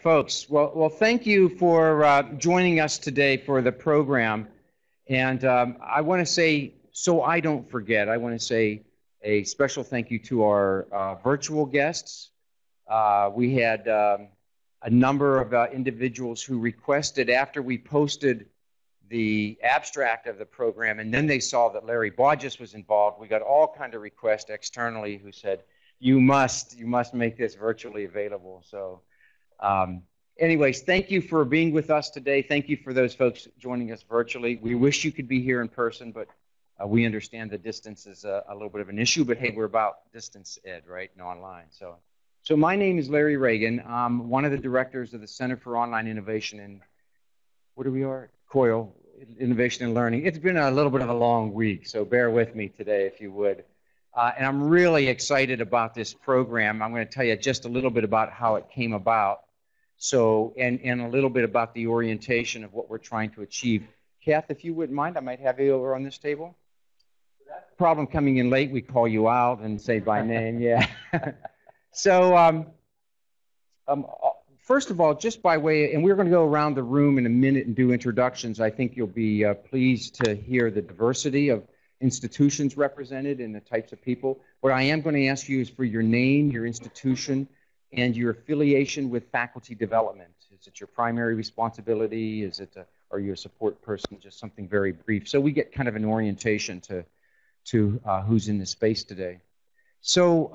folks. Well, thank you for joining us today for the program. And I want to say, so I don't forget, I want to say a special thank you to our virtual guests. We had a number of individuals who requested after we posted the abstract of the program, and then they saw that Larry Bodges was involved. We got all kind of requests externally who said, you must make this virtually available. So anyways, thank you for being with us today. Thank you for those folks joining us virtually. We wish you could be here in person, but we understand the distance is a little bit of an issue, but hey, we're about distance ed, right, and online. So my name is Larry Ragan. I'm one of the directors of the Center for Online Innovation and COIL, Innovation and Learning. It's been a little bit of a long week, so bear with me today if you would. And I'm really excited about this program. I'm going to tell you just a little bit about how it came about, and a little bit about the orientation of what we're trying to achieve. Kath, if you wouldn't mind, I might have you over on this table. Problem coming in late, we call you out and say by name, yeah. So first of all, just by way, and we're going to go around the room in a minute and do introductions. I think you'll be pleased to hear the diversity of institutions represented and the types of people. What I am going to ask you is for your name, your institution, and your affiliation with faculty development. Is it your primary responsibility? Is it, are you a support person? Just something very brief. So we get kind of an orientation to who's in the space today. So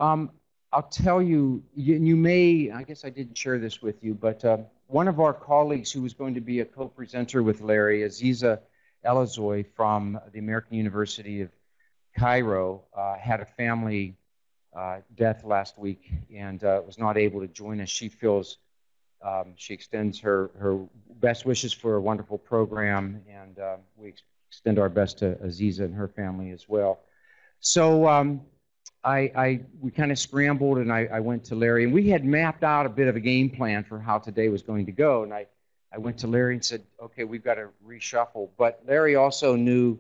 I'll tell you, you may, I guess I didn't share this with you, but one of our colleagues who was going to be a co-presenter with Larry, Aziza Ellozy from the American University of Cairo, had a family death last week and was not able to join us. She feels, she extends her best wishes for a wonderful program, and we extend our best to Aziza and her family as well. So we kind of scrambled, and I went to Larry, and we had mapped out a bit of a game plan for how today was going to go, and I went to Larry and said, okay, we've got to reshuffle. But Larry also knew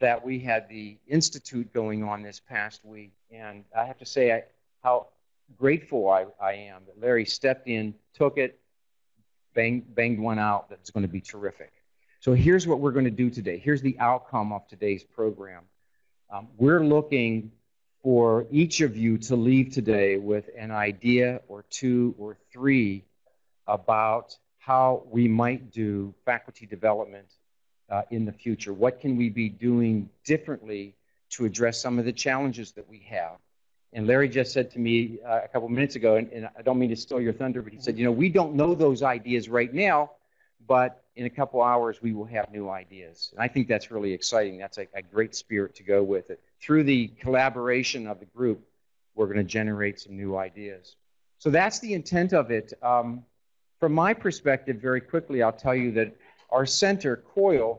that we had the Institute going on this past week. And I have to say how grateful I am that Larry stepped in, took it, banged one out that's going to be terrific. So here's what we're going to do today. Here's the outcome of today's program. We're looking for each of you to leave today with an idea or two or three about how we might do faculty development in the future. What can we be doing differently to address some of the challenges that we have? And Larry just said to me a couple minutes ago, and I don't mean to steal your thunder, but he said, you know, we don't know those ideas right now, but in a couple hours we will have new ideas. And I think that's really exciting. That's a great spirit to go with it. Through the collaboration of the group, we're going to generate some new ideas. So that's the intent of it. From my perspective, very quickly, I'll tell you that our center, COIL,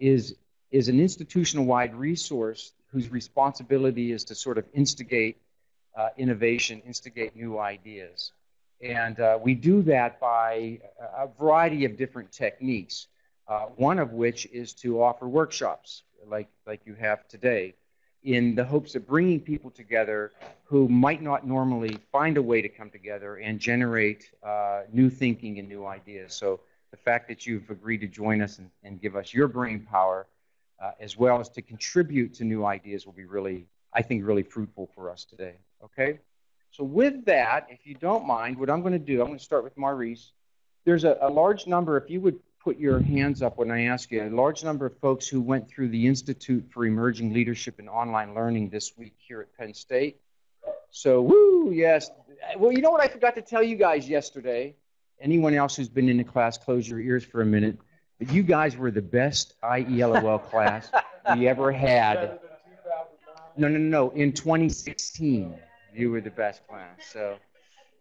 is an institutional-wide resource whose responsibility is to sort of instigate innovation, instigate new ideas. And we do that by a variety of different techniques, one of which is to offer workshops like you have today, in the hopes of bringing people together who might not normally find a way to come together and generate new thinking and new ideas. So the fact that you've agreed to join us and give us your brain power, as well as to contribute to new ideas, will be really, I think, really fruitful for us today. Okay? So with that, if you don't mind, what I'm going to do, I'm going to start with Maurice. There's a large number, if you would put your hands up when I ask you, a large number of folks who went through the Institute for Emerging Leadership and Online Learning this week here at Penn State. So, woo, yes. Well, you know what I forgot to tell you guys yesterday? Anyone else who's been in the class, close your ears for a minute. But you guys were the best IELOL class we ever had. No. In 2016, you were the best class.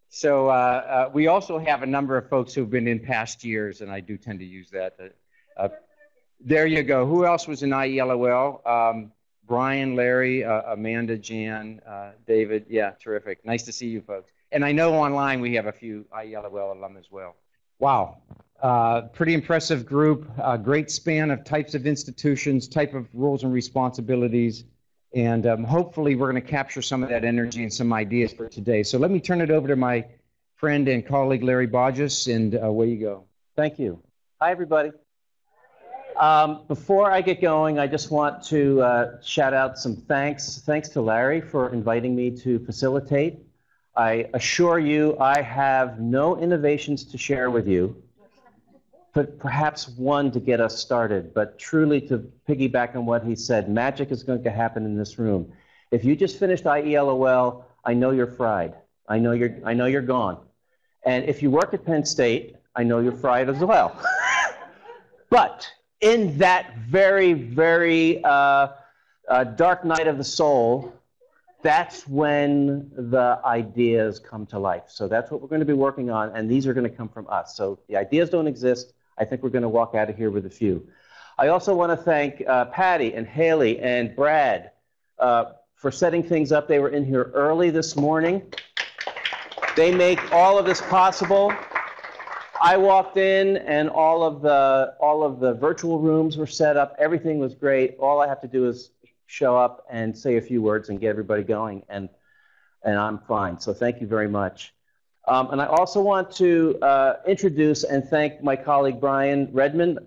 So we also have a number of folks who've been in past years, and I do tend to use that. There you go. Who else was in IELOL? Brian, Larry, Amanda, Jan, David. Yeah, terrific. Nice to see you folks. And I know online we have a few IELOL alum as well. Wow. Pretty impressive group. Great span of types of institutions, type of roles and responsibilities. And hopefully we're going to capture some of that energy and some ideas for today. So let me turn it over to my friend and colleague, Larry Bodges, and away you go. Thank you. Hi, everybody. Before I get going, I just want to shout out some thanks. Thanks to Larry for inviting me to facilitate. I assure you, I have no innovations to share with you, but perhaps one to get us started. But truly, to piggyback on what he said, magic is going to happen in this room. If you just finished IELOL, I know you're fried. I know you're gone. And if you work at Penn State, I know you're fried as well. But in that very, very dark night of the soul, that's when the ideas come to life. So that's what we're going to be working on, and these are going to come from us. So the ideas don't exist. I think we're going to walk out of here with a few. I also want to thank Patty and Haley and Brad for setting things up. They were in here early this morning. They make all of this possible. I walked in, and all of the virtual rooms were set up. Everything was great. All I have to do is show up and say a few words and get everybody going, and I'm fine. So thank you very much. And I also want to introduce and thank my colleague, Brian Redman.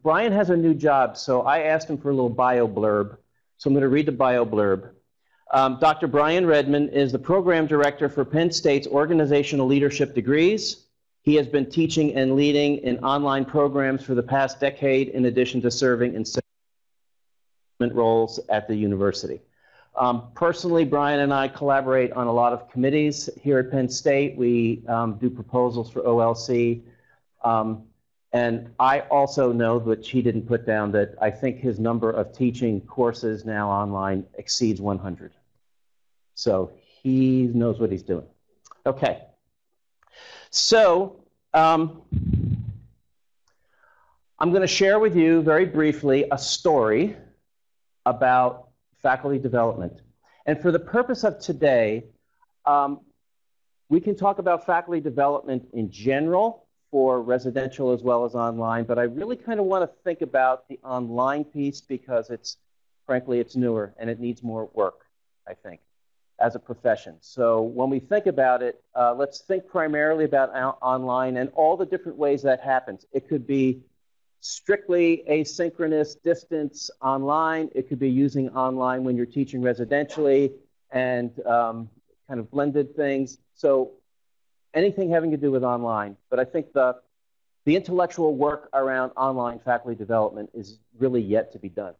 Brian has a new job, so I asked him for a little bio blurb. So I'm going to read the bio blurb. Dr. Brian Redman is the program director for Penn State's Organizational Leadership Degrees. He has been teaching and leading in online programs for the past decade, in addition to serving in roles at the university. Personally, Brian and I collaborate on a lot of committees here at Penn State. We do proposals for OLC. And I also know, which he didn't put down, that I think his number of teaching courses now online exceeds 100. So he knows what he's doing. OK. So I'm going to share with you very briefly a story about faculty development. And for the purpose of today, we can talk about faculty development in general for residential as well as online, but I really kind of want to think about the online piece because it's, frankly, it's newer and it needs more work, I think, as a profession. So when we think about it, let's think primarily about online and all the different ways that happens. It could be strictly asynchronous distance online. It could be using online when you're teaching residentially and kind of blended things. So anything having to do with online. But I think the intellectual work around online faculty development is really yet to be done.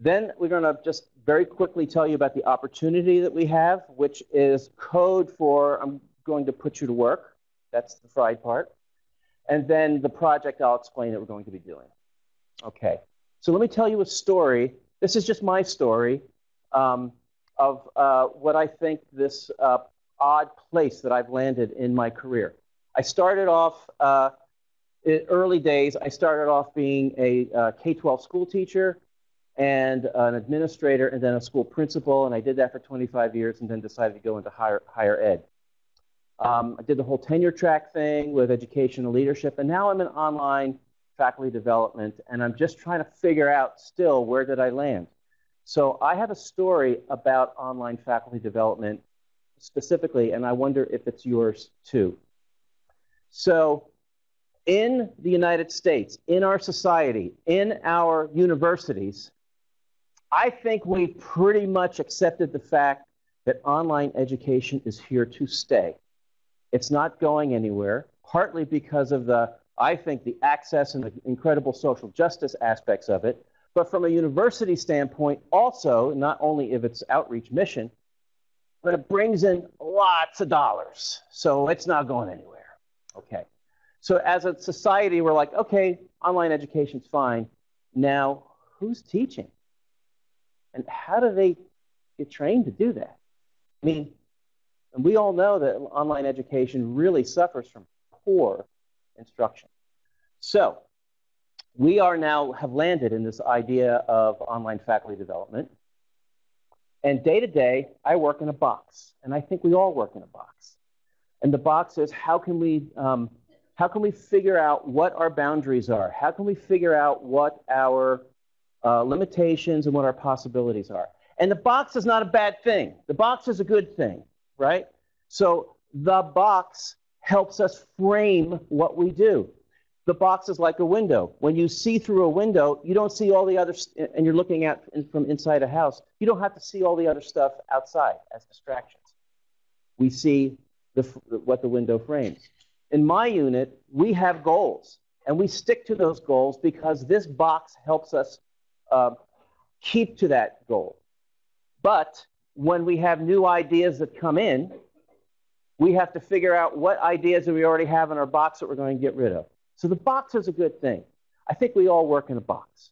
Then we're going to just very quickly tell you about the opportunity that we have, which is code for I'm going to put you to work. That's the fried part. And then the project I'll explain that we're going to be doing. OK. So let me tell you a story. This is just my story of what I think this odd place that I've landed in my career. I started off in early days. I started off being a K-12 school teacher and an administrator and then a school principal. And I did that for 25 years and then decided to go into higher ed. I did the whole tenure track thing with educational leadership, and now I'm in online faculty development, and I'm just trying to figure out still where did I land. So I have a story about online faculty development specifically, and I wonder if it's yours too. So in the United States, in our society, in our universities, I think we've pretty much accepted the fact that online education is here to stay. It's not going anywhere, partly because of the, I think, the access and the incredible social justice aspects of it. But from a university standpoint, also, not only of its outreach mission, but it brings in lots of dollars. So it's not going anywhere. OK. So as a society, we're like, OK, online education's fine. Now, who's teaching? And how do they get trained to do that? I mean, and we all know that online education really suffers from poor instruction. So we are now have landed in this idea of online faculty development. And day to day, I work in a box. And I think we all work in a box. And the box is, how can we figure out what our boundaries are? How can we figure out what our limitations and what our possibilities are? And the box is not a bad thing. The box is a good thing. Right? So the box helps us frame what we do. The box is like a window. When you see through a window, you don't see all the other, and you're looking at from inside a house, you don't have to see all the other stuff outside as distractions. We see what the window frames. In my unit, we have goals, and we stick to those goals because this box helps us keep to that goal. But when we have new ideas that come in, we have to figure out what ideas do we already have in our box that we're going to get rid of. So the box is a good thing. I think we all work in a box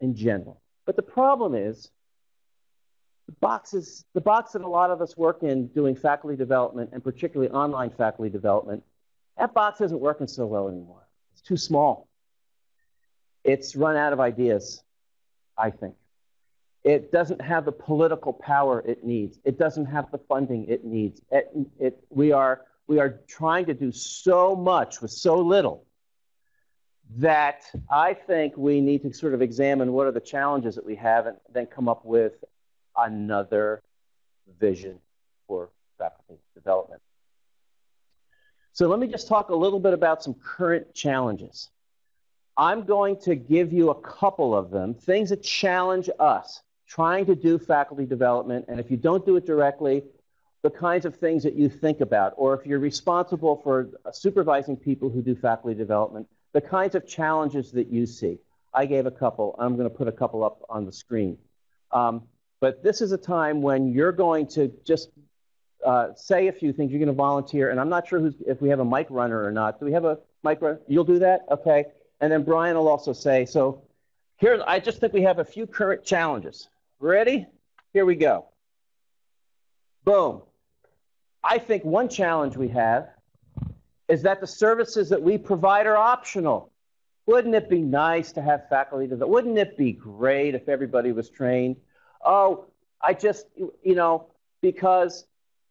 in general. But the problem is the box that a lot of us work in doing faculty development, and particularly online faculty development, that box isn't working so well anymore. It's too small. It's run out of ideas, I think. It doesn't have the political power it needs. It doesn't have the funding it needs. We are trying to do so much with so little that I think we need to sort of examine what are the challenges that we have and then come up with another vision for faculty development. So let me just talk a little bit about some current challenges. I'm going to give you a couple of them, things that challenge us trying to do faculty development, and if you don't do it directly, the kinds of things that you think about, or if you're responsible for supervising people who do faculty development, the kinds of challenges that you see. I gave a couple. I'm going to put a couple up on the screen. But this is a time when you're going to just say a few things. You're going to volunteer, and I'm not sure if we have a mic runner or not. Do we have a mic runner? You'll do that? Okay. And then Brian will also say, so here, I just think we have a few current challenges. Ready? Here we go. Boom. I think one challenge we have is that the services that we provide are optional. Wouldn't it be nice to have faculty do that? Wouldn't it be great if everybody was trained? Oh, I just, you know, because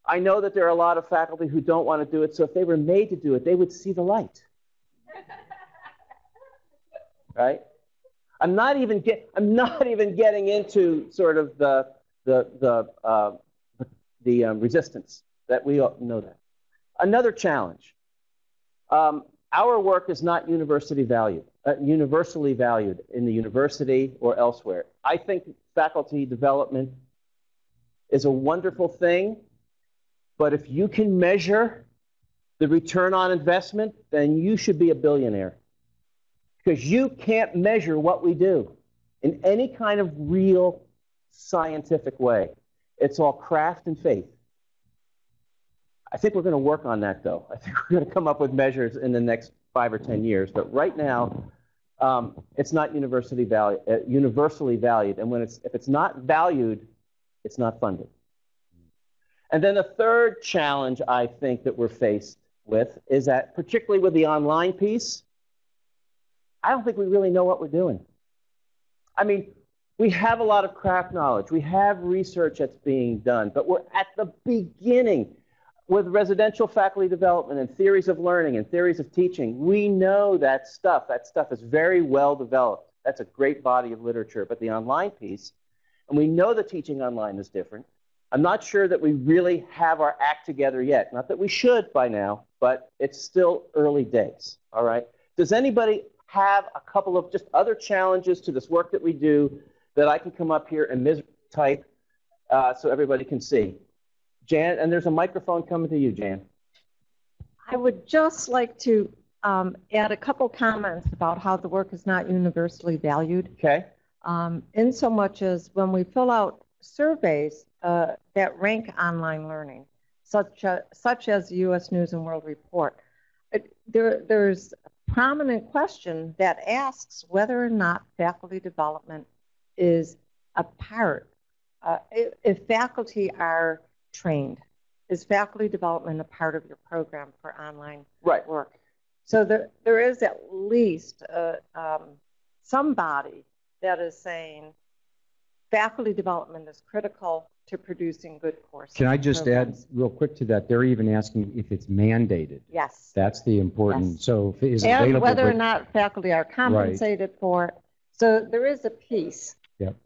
I know that there are a lot of faculty who don't want to do it, so if they were made to do it, they would see the light. Right? I'm not even getting into sort of the resistance. That we all know that. Another challenge, our work is not universally valued in the university or elsewhere. I think faculty development is a wonderful thing, but if you can measure the return on investment, then you should be a billionaire, because you can't measure what we do in any kind of real scientific way. It's all craft and faith. I think we're going to work on that, though. I think we're going to come up with measures in the next 5 or 10 years. But right now, it's not universally valued. And when if it's not valued, it's not funded. And then the third challenge I think that we're faced with is that, particularly with the online piece, I don't think we really know what we're doing. I mean, we have a lot of craft knowledge. We have research that's being done. But we're at the beginning. With residential faculty development and theories of learning and theories of teaching, we know that stuff. That stuff is very well developed. That's a great body of literature. But the online piece, and we know the teaching online is different. I'm not sure that we really have our act together yet. Not that we should by now, but it's still early days. All right. Does anybody have a couple of just other challenges to this work that we do that I can come up here and mistype so everybody can see? Jan, and there's a microphone coming to you, Jan. I would just like to add a couple comments about how the work is not universally valued. Okay. In so much as when we fill out surveys that rank online learning, such as US News and World Report, there's a prominent question that asks whether or not faculty development is a part. If faculty are trained. Is faculty development a part of your program for online work? So there is at least somebody that is saying faculty development is critical to producing good courses. Can I just programs. Add real quick to that? They're even asking if it's mandated. Yes. That's the important. Yes. So if it is and available, whether or not faculty are compensated for. So there is a piece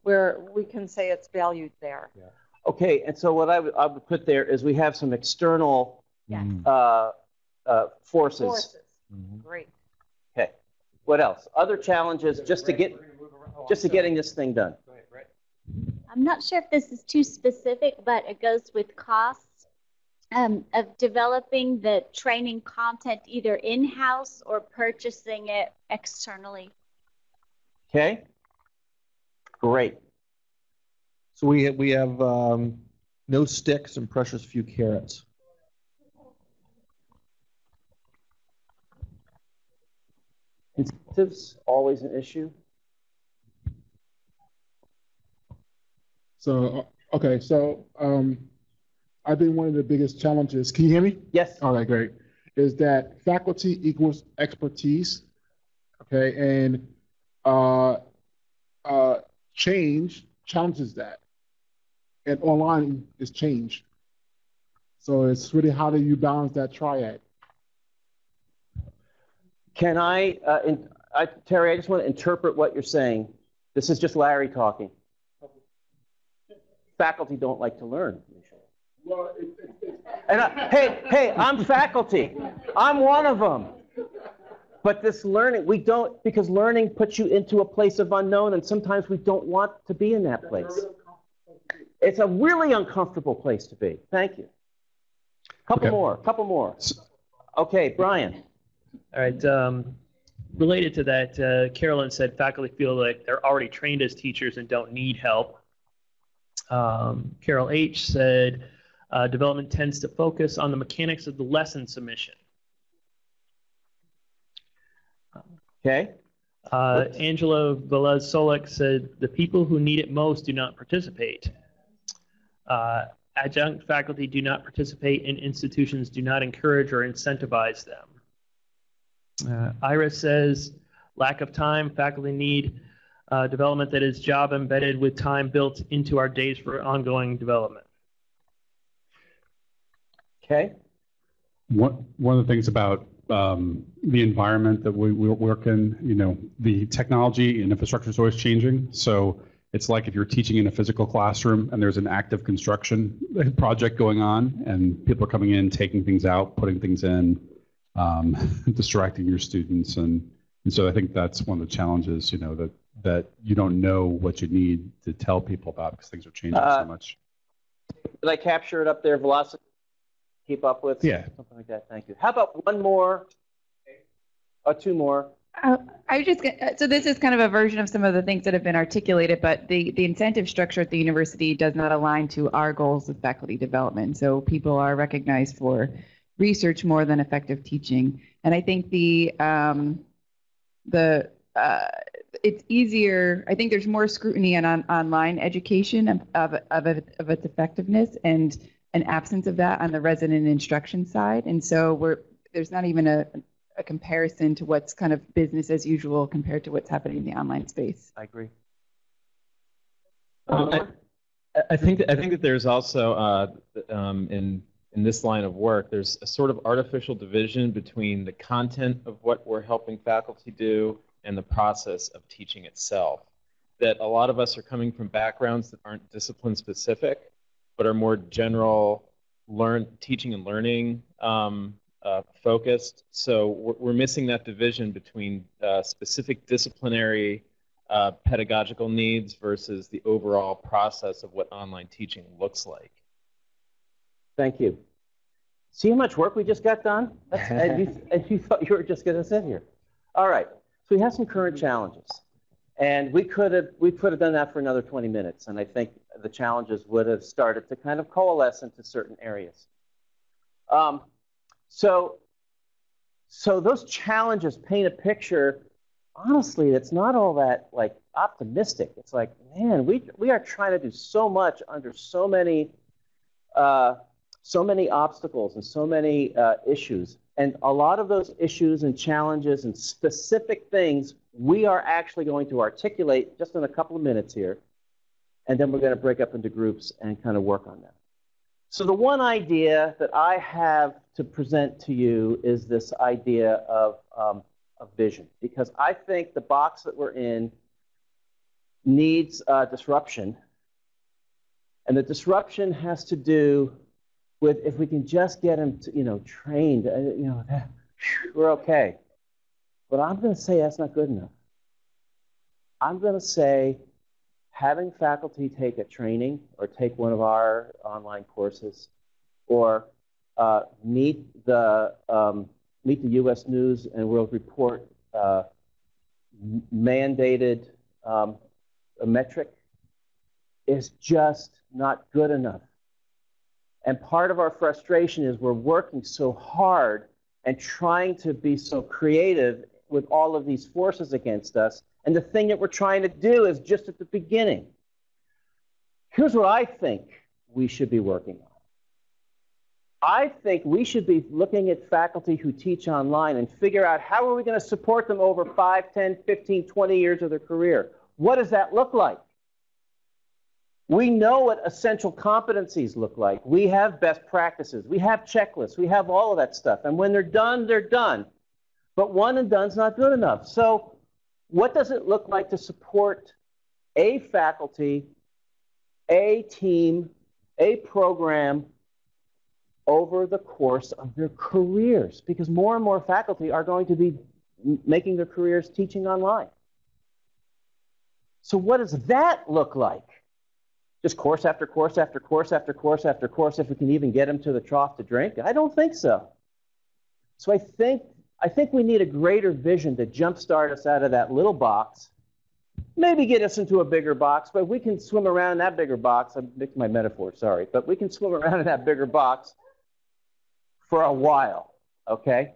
where we can say it's valued there. Yeah. Okay, and so what I would put there is we have some external Yes. Forces. Mm-hmm. Great. Okay. What else? Other challenges just to getting this thing done. Go ahead, Brett. I'm not sure if this is too specific, but it goes with costs of developing the training content either in-house or purchasing it externally. Okay. Great. So we have no sticks and precious few carrots. Incentives, always an issue. So, okay, so I think one of the biggest challenges, can you hear me? Yes. All right, great. Is that faculty equals expertise, okay, and change challenges that. And online is change. So it's really, how do you balance that triad? Can I Terry, I just want to interpret what you're saying. This is just Larry talking. Faculty don't like to learn. Well, and hey, I'm faculty. I'm one of them. But this learning, we don't, because learning puts you into a place of unknown, and sometimes we don't want to be in that place. It's a really uncomfortable place to be. Thank you. Couple more. Okay, Brian. All right. Related to that, Carolyn said faculty feel like they're already trained as teachers and don't need help. Carol H. said development tends to focus on the mechanics of the lesson submission. Okay. Angela Velez-Solek said the people who need it most do not participate. Adjunct faculty do not participate, and institutions do not encourage or incentivize them. Ira says, lack of time, faculty need development that is job embedded with time built into our days for ongoing development. Okay. One of the things about the environment that we work in, you know, the technology and infrastructure is always changing. So it's like if you're teaching in a physical classroom and there's an active construction project going on and people are coming in, taking things out, putting things in, distracting your students, and so I think that's one of the challenges, you know, that you don't know what you need to tell people about because things are changing so much. Did I capture it up there? Velocity, keep up with? Yeah. Something like that. Thank you. How about one more or two more? So this is kind of a version of some of the things that have been articulated, but the incentive structure at the university does not align to our goals of faculty development. So people are recognized for research more than effective teaching, and I think it's easier. I think there's more scrutiny on online education of its effectiveness, and an absence of that on the resident instruction side. And so there's not even a comparison to what's kind of business as usual compared to what's happening in the online space. I agree. I think that there's also in this line of work, there's a sort of artificial division between the content of what we're helping faculty do and the process of teaching itself. That a lot of us are coming from backgrounds that aren't discipline specific, but are more general teaching and learning focused. So we're missing that division between specific disciplinary pedagogical needs versus the overall process of what online teaching looks like. Thank you. See how much work we just got done? And you thought you were just going to sit here. All right. So we have some current challenges. And we could have done that for another 20 minutes. And I think the challenges would have started to kind of coalesce into certain areas. So those challenges paint a picture, honestly, that's not all that, like, optimistic. It's like, man, we are trying to do so much under so many obstacles and so many issues, and a lot of those issues and challenges and specific things we are actually going to articulate just in a couple of minutes here, and then we're going to break up into groups and kind of work on them. So the one idea that I have to present to you is this idea of vision, because I think the box that we're in needs disruption. And the disruption has to do with if we can just get them, to, you know, trained, you know, we're okay. But I'm going to say that's not good enough. I'm going to say having faculty take a training or take one of our online courses, or meet the US News and World Report mandated metric is just not good enough. And part of our frustration is we're working so hard and trying to be so creative with all of these forces against us. And the thing that we're trying to do is just at the beginning. Here's what I think we should be working on. I think we should be looking at faculty who teach online and figure out how are we going to support them over 5, 10, 15, 20 years of their career. What does that look like? We know what essential competencies look like. We have best practices. We have checklists. We have all of that stuff. And when they're done, they're done. But one and done's not good enough. So what does it look like to support a faculty, a team, a program over the course of their careers? Because more and more faculty are going to be making their careers teaching online. So what does that look like? Just course after course after course after course after course, if we can even get them to the trough to drink? I don't think so. So I think we need a greater vision to jumpstart us out of that little box, maybe get us into a bigger box, but we can swim around in that bigger box. I mixed my metaphor, sorry. But we can swim around in that bigger box for a while, okay?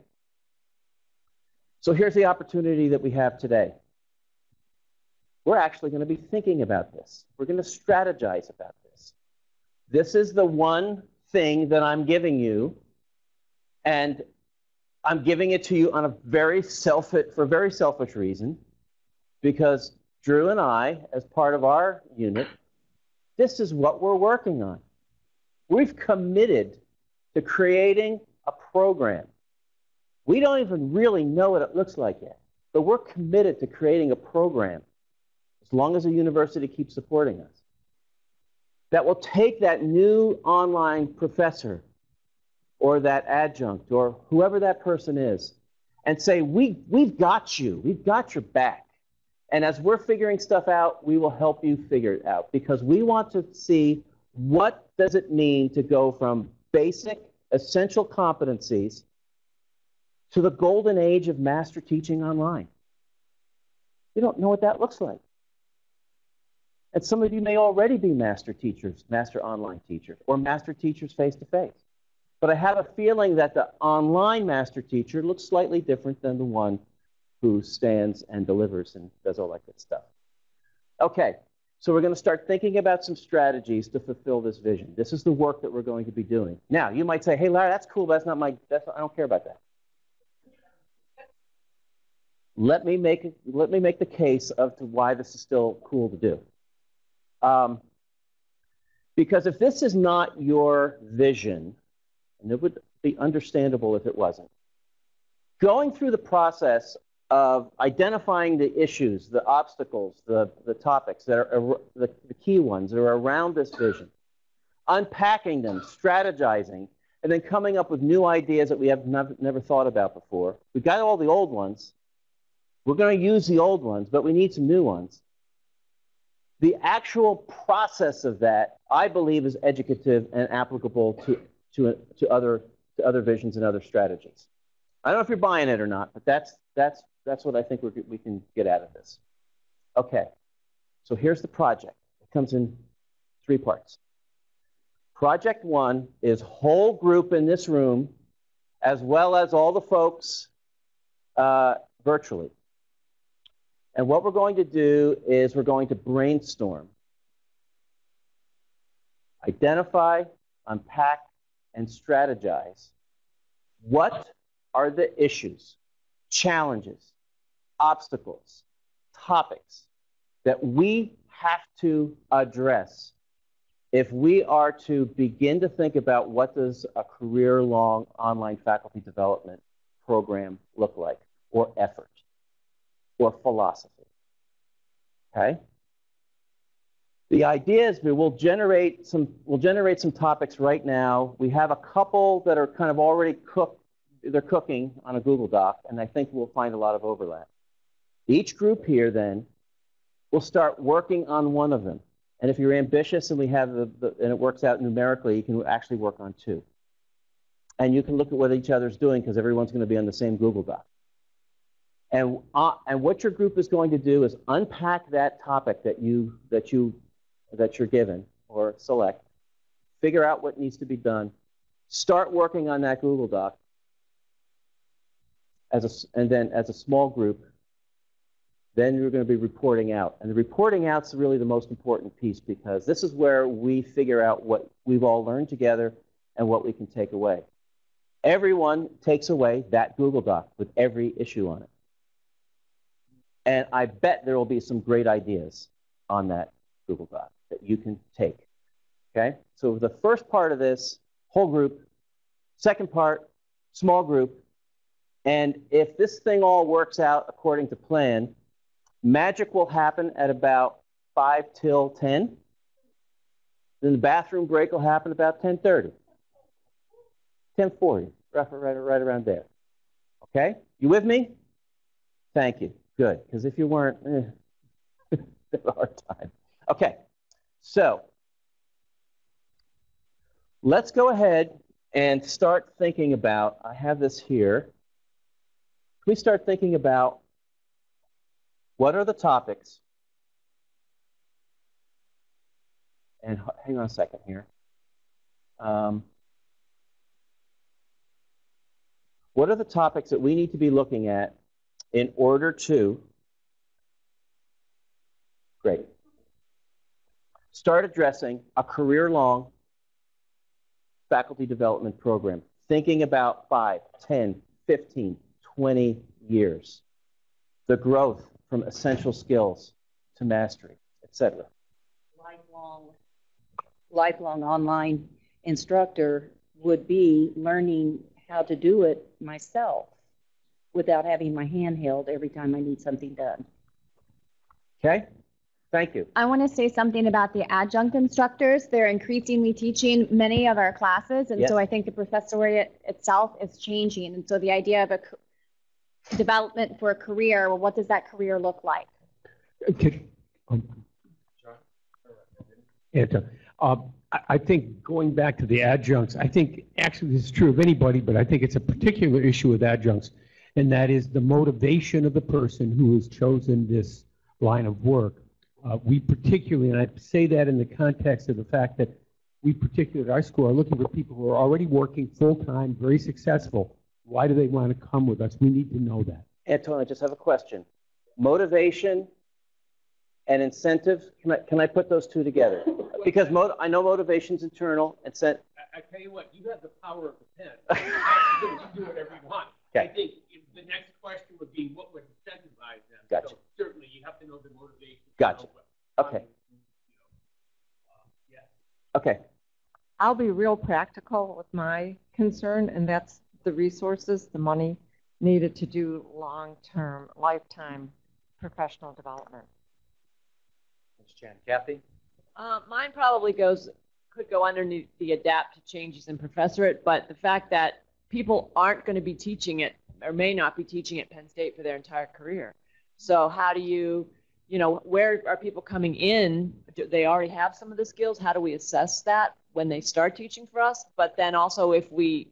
So here's the opportunity that we have today. We're actually going to be thinking about this. We're going to strategize about this. This is the one thing that I'm giving you, and I'm giving it to you on a very selfish reason, because Drew and I, as part of our unit, this is what we're working on. We've committed to creating a program. We don't even really know what it looks like yet, but we're committed to creating a program, as long as the university keeps supporting us, that will take that new online professor or that adjunct or whoever that person is and say, we've got you. We've got your back. And as we're figuring stuff out, we will help you figure it out, because we want to see what does it mean to go from basic essential competencies to the golden age of master teaching online. We don't know what that looks like. And some of you may already be master teachers, master online teachers, or master teachers face-to-face. But I have a feeling that the online master teacher looks slightly different than the one who stands and delivers and does all that good stuff. Okay, so we're going to start thinking about some strategies to fulfill this vision. This is the work that we're going to be doing. Now, you might say, hey, Larry, that's cool, but that's not my, I don't care about that. Let me make the case of to why this is still cool to do. Because if this is not your vision, and it would be understandable if it wasn't, going through the process of identifying the issues, the obstacles, the topics, that are the key ones that are around this vision, unpacking them, strategizing, and then coming up with new ideas that we have never thought about before. We got all the old ones. We're going to use the old ones, but we need some new ones. The actual process of that, I believe, is educative and applicable to other visions and other strategies. I don't know if you're buying it or not, but that's what I think we can get out of this. Okay, so here's the project. It comes in 3 parts. Project 1 is whole group in this room, as well as all the folks virtually. And what we're going to do is we're going to brainstorm, identify, unpack, and strategize. What are the issues, challenges, obstacles, topics that we have to address if we are to begin to think about what does a career-long online faculty development program look like, or effort, or philosophy, okay? The idea is we'll generate some topics right now. We have a couple that are kind of already cooked. They're cooking on a Google Doc, and I think we'll find a lot of overlap. Each group here then will start working on one of them. And if you're ambitious and we have and it works out numerically, you can actually work on two. And you can look at what each other's doing because everyone's going to be on the same Google Doc. And what your group is going to do is unpack that topic that you're given or select, figure out what needs to be done, start working on that Google Doc, and then as a small group, then you're going to be reporting out. And the reporting out's really the most important piece because this is where we figure out what we've all learned together and what we can take away. Everyone takes away that Google Doc with every issue on it. And I bet there will be some great ideas on that Google Doc that you can take, okay? So the first part of this, whole group, second part, small group, and if this thing all works out according to plan, magic will happen at about 5 till 10. Then the bathroom break will happen about 10:30, 10:40, right around there, okay? You with me? Thank you. Good, because if you weren't, it's a hard time. Okay, so let's go ahead and start thinking about, I have this here. Can we start thinking about what are the topics? And hang on a second here. What are the topics that we need to be looking at in order to, great, start addressing a career-long faculty development program, thinking about 5, 10, 15, 20 years, the growth from essential skills to mastery, et cetera. Lifelong online instructor would be learning how to do it myself, without having my hand held every time I need something done. Okay, thank you. I want to say something about the adjunct instructors. They're increasingly teaching many of our classes, and yes. So I think the professoriate itself is changing. And so the idea of a development for a career, well, what does that career look like? Okay. I think going back to the adjuncts, I think actually this is true of anybody, but I think it's a particular issue with adjuncts. And that is the motivation of the person who has chosen this line of work. We particularly, and I say that in the context of the fact that we particularly at our school are looking for people who are already working full-time, very successful. Why do they want to come with us? We need to know that. Anton, I just have a question. Motivation and incentive, can I put those two together? Because I know motivation's internal. I tell you what, you have the power of the pen. You can do whatever you want. Okay. I think the next question would be, what would incentivize them? Gotcha. So certainly, you have to know the motivation. Gotcha. Okay. Yeah. Okay. I'll be real practical with my concern, and that's the resources, the money needed to do long-term, lifetime professional development. Ms. Chen. Kathy? Mine probably could go underneath the adapt to changes in professorate, but the fact that people aren't going to be teaching it or may not be teaching at Penn State for their entire career. So how do you, where are people coming in? Do they already have some of the skills? How do we assess that when they start teaching for us? But then also it's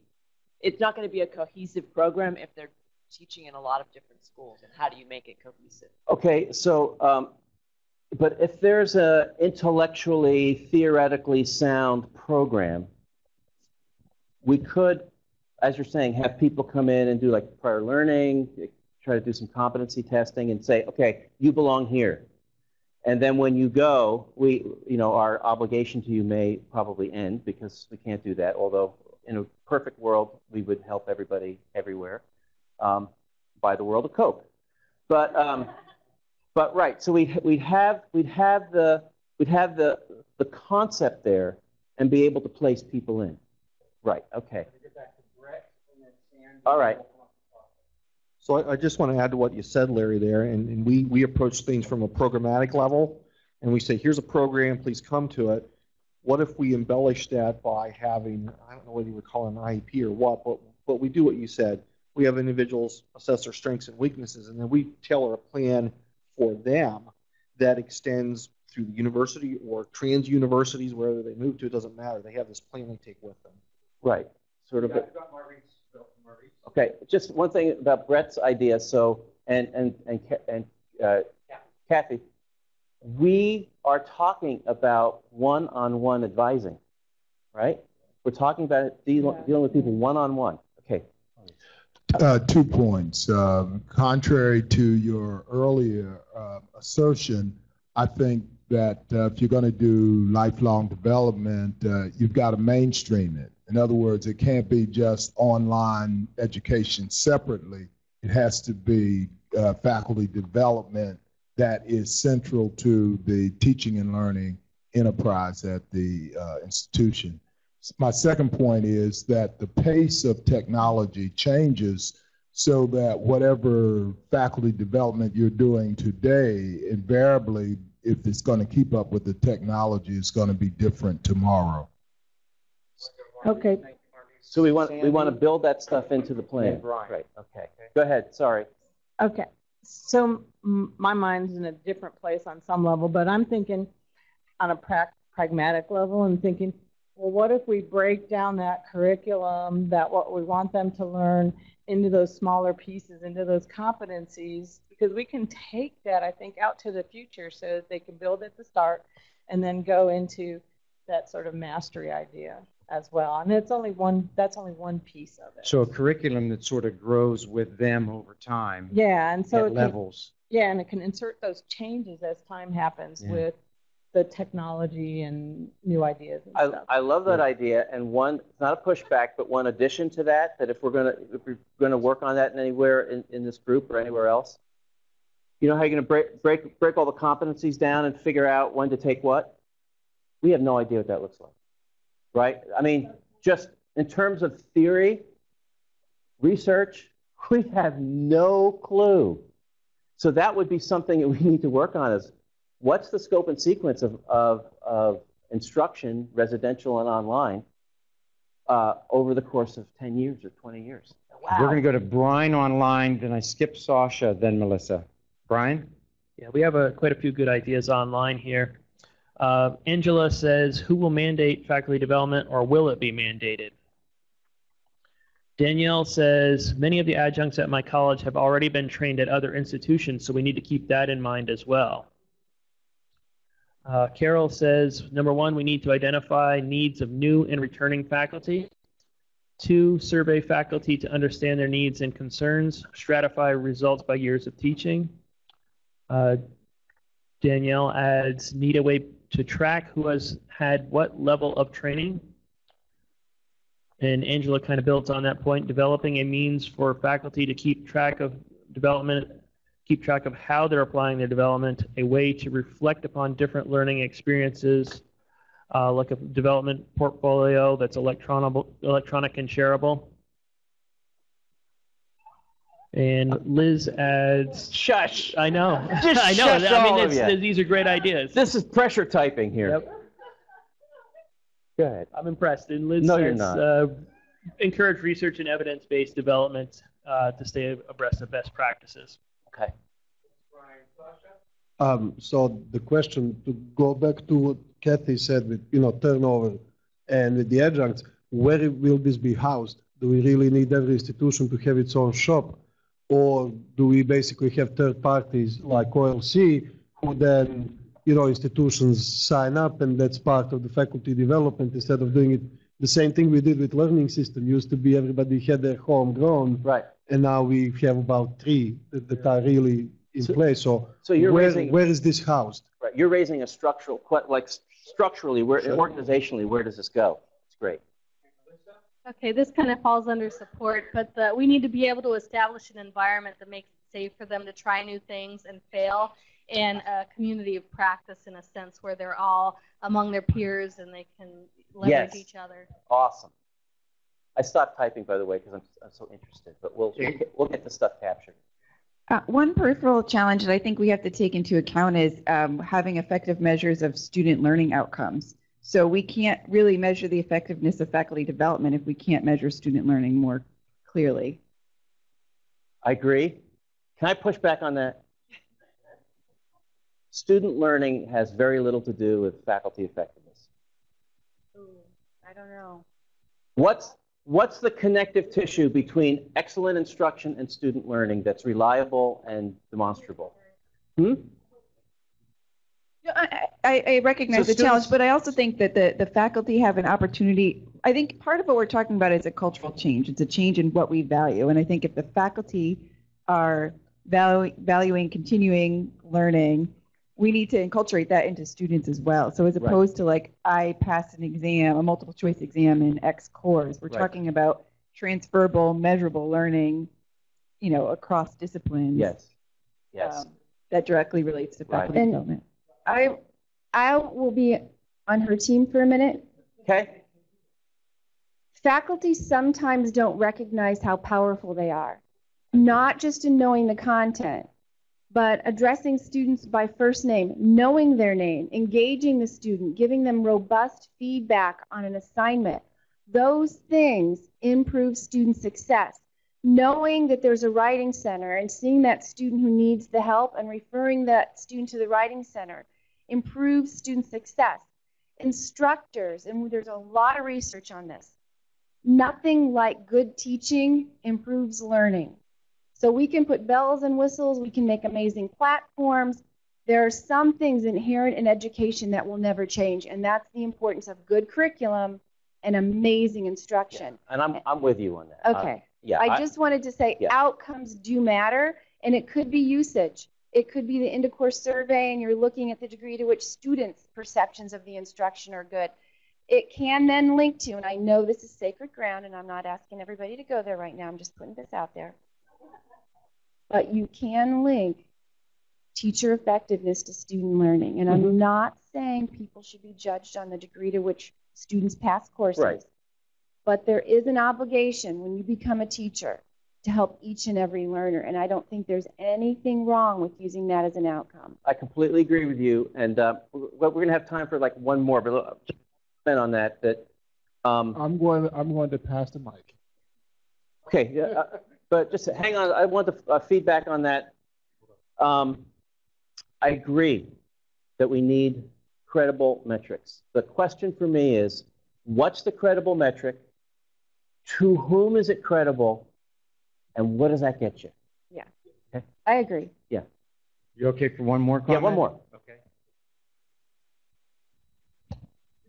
not going to be a cohesive program if they're teaching in a lot of different schools. And how do you make it cohesive? Okay, so, but if there's an intellectually, theoretically sound program, we could, as you're saying, have people come in and do like prior learning, try to do some competency testing and say, okay, you belong here. And then when you go, our obligation to you may probably end because we can't do that, although in a perfect world, we would help everybody everywhere by the world of Coke. But right, so we'd have the concept there and be able to place people in. Right, okay. All right. So I just want to add to what you said, Larry, there. And we approach things from a programmatic level. and we say, here's a program, please come to it. What if we embellish that by having, I don't know whether you would call it an IEP or what, but we do what you said. We have individuals assess their strengths and weaknesses, and then we tailor a plan for them that extends through the university or trans universities, wherever they move to, it doesn't matter. They have this plan they take with them. Right. Sort of. Yeah, I've got Maurice. Okay. Just one thing about Brett's idea. So, and yeah. Kathy, we are talking about one-on-one advising, right? We're talking about dealing with people one-on-one. Okay. 2 points. Contrary to your earlier assertion, I think that if you're going to do lifelong development, you've got to mainstream it. In other words, it can't be just online education separately. It has to be faculty development that is central to the teaching and learning enterprise at the institution. My second point is that the pace of technology changes so that whatever faculty development you're doing today, invariably, if it's going to keep up with the technology, it's going to be different tomorrow. Okay. So we want to build that stuff into the plan. Right. Okay. Go ahead. Sorry. Okay. So my mind's in a different place on some level, but I'm thinking on a pragmatic level and thinking, well, what if we break down that curriculum, that what we want them to learn, into those smaller pieces, into those competencies, because we can take that, I think, out to the future so that they can build at the start and then go into that sort of mastery idea as well. And it's only one, that's only one piece of it. So a curriculum that sort of grows with them over time. Yeah, and so it levels. Yeah, and it can insert those changes as time happens with the technology and new ideas and stuff. I love that idea, and one, it's not a pushback, but one addition to that, that if we're gonna work on that anywhere in this group or anywhere else, you know how you're gonna break all the competencies down and figure out when to take what? We have no idea what that looks like, right? I mean, just in terms of theory, research, we have no clue. So that would be something that we need to work on is, what's the scope and sequence of instruction, residential and online, over the course of 10 years or 20 years? Wow. We're going to go to Brian online, then I skip Sasha, then Melissa. Brian? Yeah, we have quite a few good ideas online here. Angela says, who will mandate faculty development, or will it be mandated? Danielle says, many of the adjuncts at my college have already been trained at other institutions, so we need to keep that in mind as well. Carol says, number one, we need to identify needs of new and returning faculty. 2, survey faculty to understand their needs and concerns. Stratify results by years of teaching. Danielle adds, need a way to track who has had what level of training. And Angela kind of builds on that point, developing a means for faculty to keep track of development, keep track of how they're applying their development, a way to reflect upon different learning experiences, like a development portfolio that's electronic and shareable. And Liz adds... Shush! I know. Just I know. Shush, I mean, these are great ideas. This is pressure typing here. Yep. Go ahead. I'm impressed. And Liz says, you're not. Encourage research and evidence-based development to stay abreast of best practices. Okay. So the question, to go back to what Kathy said with, you know, turnover and with the adjuncts, where will this be housed? Do we really need every institution to have its own shop? Or do we basically have third parties like OLC who then, you know, institutions sign up, and that's part of the faculty development instead of doing it? The same thing we did with learning system. Used to be everybody had their homegrown. Right. And now we have about 3 that are really in place. So where is this housed? Right, you're raising a structural, like structurally, organizationally, where does this go? It's great. Okay, this kind of falls under support, but we need to be able to establish an environment that makes it safe for them to try new things and fail, and a community of practice in a sense where they're all among their peers and they can leverage each other. Awesome. I stopped typing, by the way, because I'm so interested, but we'll get the stuff captured. One peripheral challenge that I think we have to take into account is having effective measures of student learning outcomes. So we can't really measure the effectiveness of faculty development if we can't measure student learning more clearly. I agree. Can I push back on that? Student learning has very little to do with faculty effectiveness. Ooh, I don't know. What's the connective tissue between excellent instruction and student learning that's reliable and demonstrable? Hmm? I recognize the challenge, but I also think that the faculty have an opportunity. I think part of what we're talking about is a cultural change. It's a change in what we value. And I think if the faculty are valuing continuing learning, we need to enculturate that into students as well. So as opposed to like, I passed an exam, a multiple choice exam in X course, we're talking about transferable, measurable learning, you know, across disciplines. Yes, yes. That directly relates to faculty development. I will be on her team for a minute. Okay. Faculty sometimes don't recognize how powerful they are, not just in knowing the content, but addressing students by first name, knowing their name, engaging the student, giving them robust feedback on an assignment. Those things improve student success. Knowing that there's a writing center and seeing that student who needs the help and referring that student to the writing center improves student success. Instructors, and there's a lot of research on this, nothing like good teaching improves learning. So we can put bells and whistles, we can make amazing platforms. There are some things inherent in education that will never change, and that's the importance of good curriculum and amazing instruction. Yeah, and I'm with you on that. Okay. Yeah, I just wanted to say outcomes do matter, and it could be usage. It could be the end-of-course survey, and you're looking at the degree to which students' perceptions of the instruction are good. It can then link to, and I know this is sacred ground, and I'm not asking everybody to go there right now. I'm just putting this out there. But you can link teacher effectiveness to student learning. And I'm not saying people should be judged on the degree to which students pass courses. Right. But there is an obligation when you become a teacher to help each and every learner. And I don't think there's anything wrong with using that as an outcome. I completely agree with you. And we're going to have time for like one more, but just comment on that. I'm going to pass the mic. Okay. Yeah. But just hang on, I want the feedback on that. I agree that we need credible metrics. The question for me is, what's the credible metric? To whom is it credible? And what does that get you? Yeah, okay. I agree. Yeah. You okay for one more comment? Yeah, one more. Okay.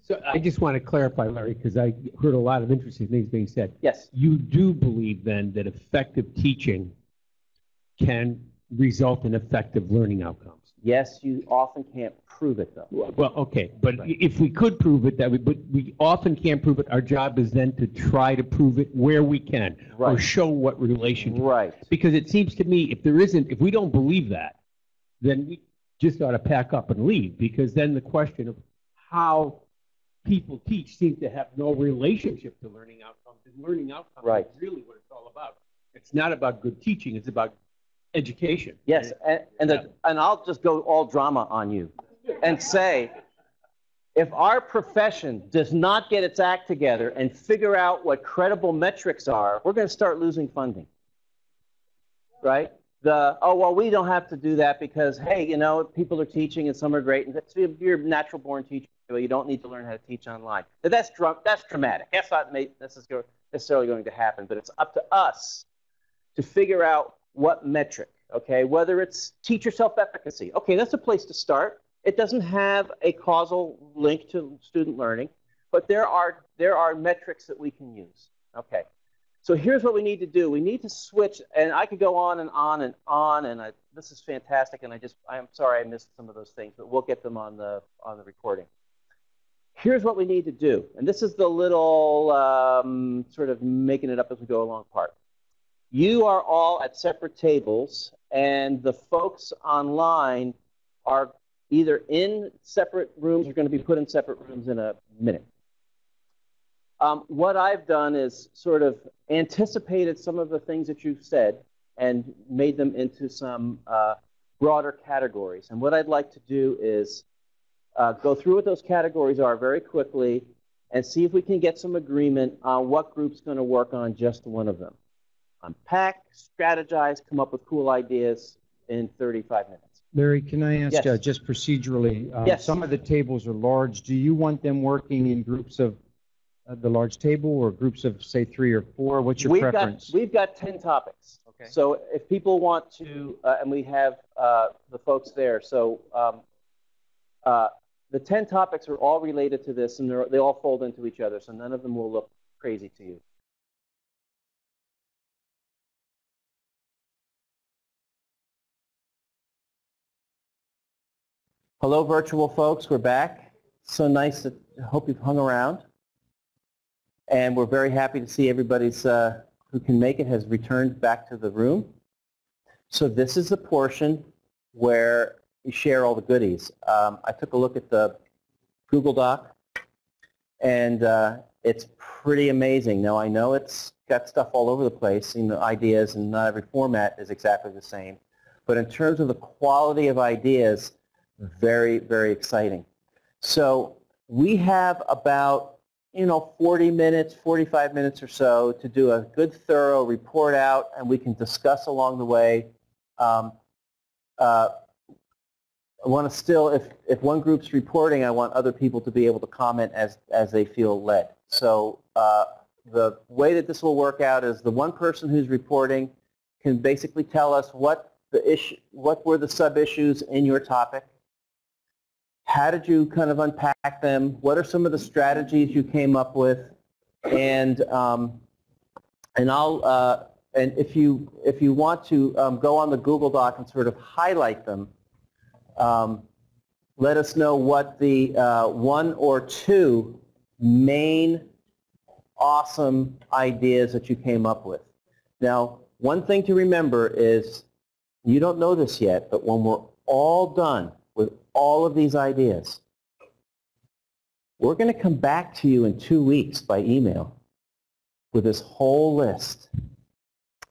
So I just want to clarify, Larry, because I heard a lot of interesting things being said. Yes. You do believe, then, that effective teaching can result in effective learning outcomes? Yes, you often can't prove it, though. Well, okay. But if we could prove it, but we often can't prove it. Our job is then to try to prove it where we can or show what relationship. Right. Because it seems to me if we don't believe that, then we just ought to pack up and leave, because then the question of how people teach seem to have no relationship to learning outcomes, and learning outcomes is really what it's all about. It's not about good teaching, it's about education. Yes, and I'll just go all drama on you and say, if our profession does not get its act together and figure out what credible metrics are, we're going to start losing funding, right? Oh, well, we don't have to do that because, hey, you know, people are teaching and some are great. And you're a natural-born teacher, so you don't need to learn how to teach online. But that's dramatic. That's not necessarily going to happen, but it's up to us to figure out what metric, okay? Whether it's teacher self-efficacy. Okay, that's a place to start. It doesn't have a causal link to student learning, but there are metrics that we can use, okay? So here's what we need to do. We need to switch, and I could go on and on and on, and this is fantastic, and I'm sorry I missed some of those things, but we'll get them on the recording. Here's what we need to do, and this is the little sort of making it up as we go along part. You are all at separate tables, and the folks online are either in separate rooms or going to be put in separate rooms in a minute. What I've done is sort of anticipated some of the things that you've said and made them into some broader categories. And what I'd like to do is go through what those categories are very quickly and see if we can get some agreement on what group's going to work on just one of them. Unpack, strategize, come up with cool ideas in 35 minutes. Larry, can I ask yes. Just procedurally, some of the tables are large. Do you want them working in groups of the large table or groups of, say, 3 or 4? What's your preference? We've got 10 topics. Okay. So if people want to, and we have the folks there, so the 10 topics are all related to this, and they all fold into each other, so none of them will look crazy to you. Hello, virtual folks. We're back. So nice. I hope you've hung around. And we're very happy to see everybody's who can make it has returned back to the room. So this is the portion where you share all the goodies. I took a look at the Google Doc, and it's pretty amazing. Now, I know it's got stuff all over the place, you know, ideas, and not every format is exactly the same. But in terms of the quality of ideas, very, very exciting. So we have about, 40 minutes, 45 minutes or so to do a good thorough report out, and we can discuss along the way. I want to still, if one group's reporting, I want other people to be able to comment as they feel led. So the way that this will work out is the one person who's reporting can basically tell us what the issue, what were the sub-issues in your topic. How did you kind of unpack them? What are some of the strategies you came up with? And I'll and if you want to go on the Google Doc and sort of highlight them, let us know what the 1 or 2 main awesome ideas that you came up with. Now, one thing to remember is you don't know this yet, but when we're all done with all of these ideas, we're going to come back to you in 2 weeks by email with this whole list,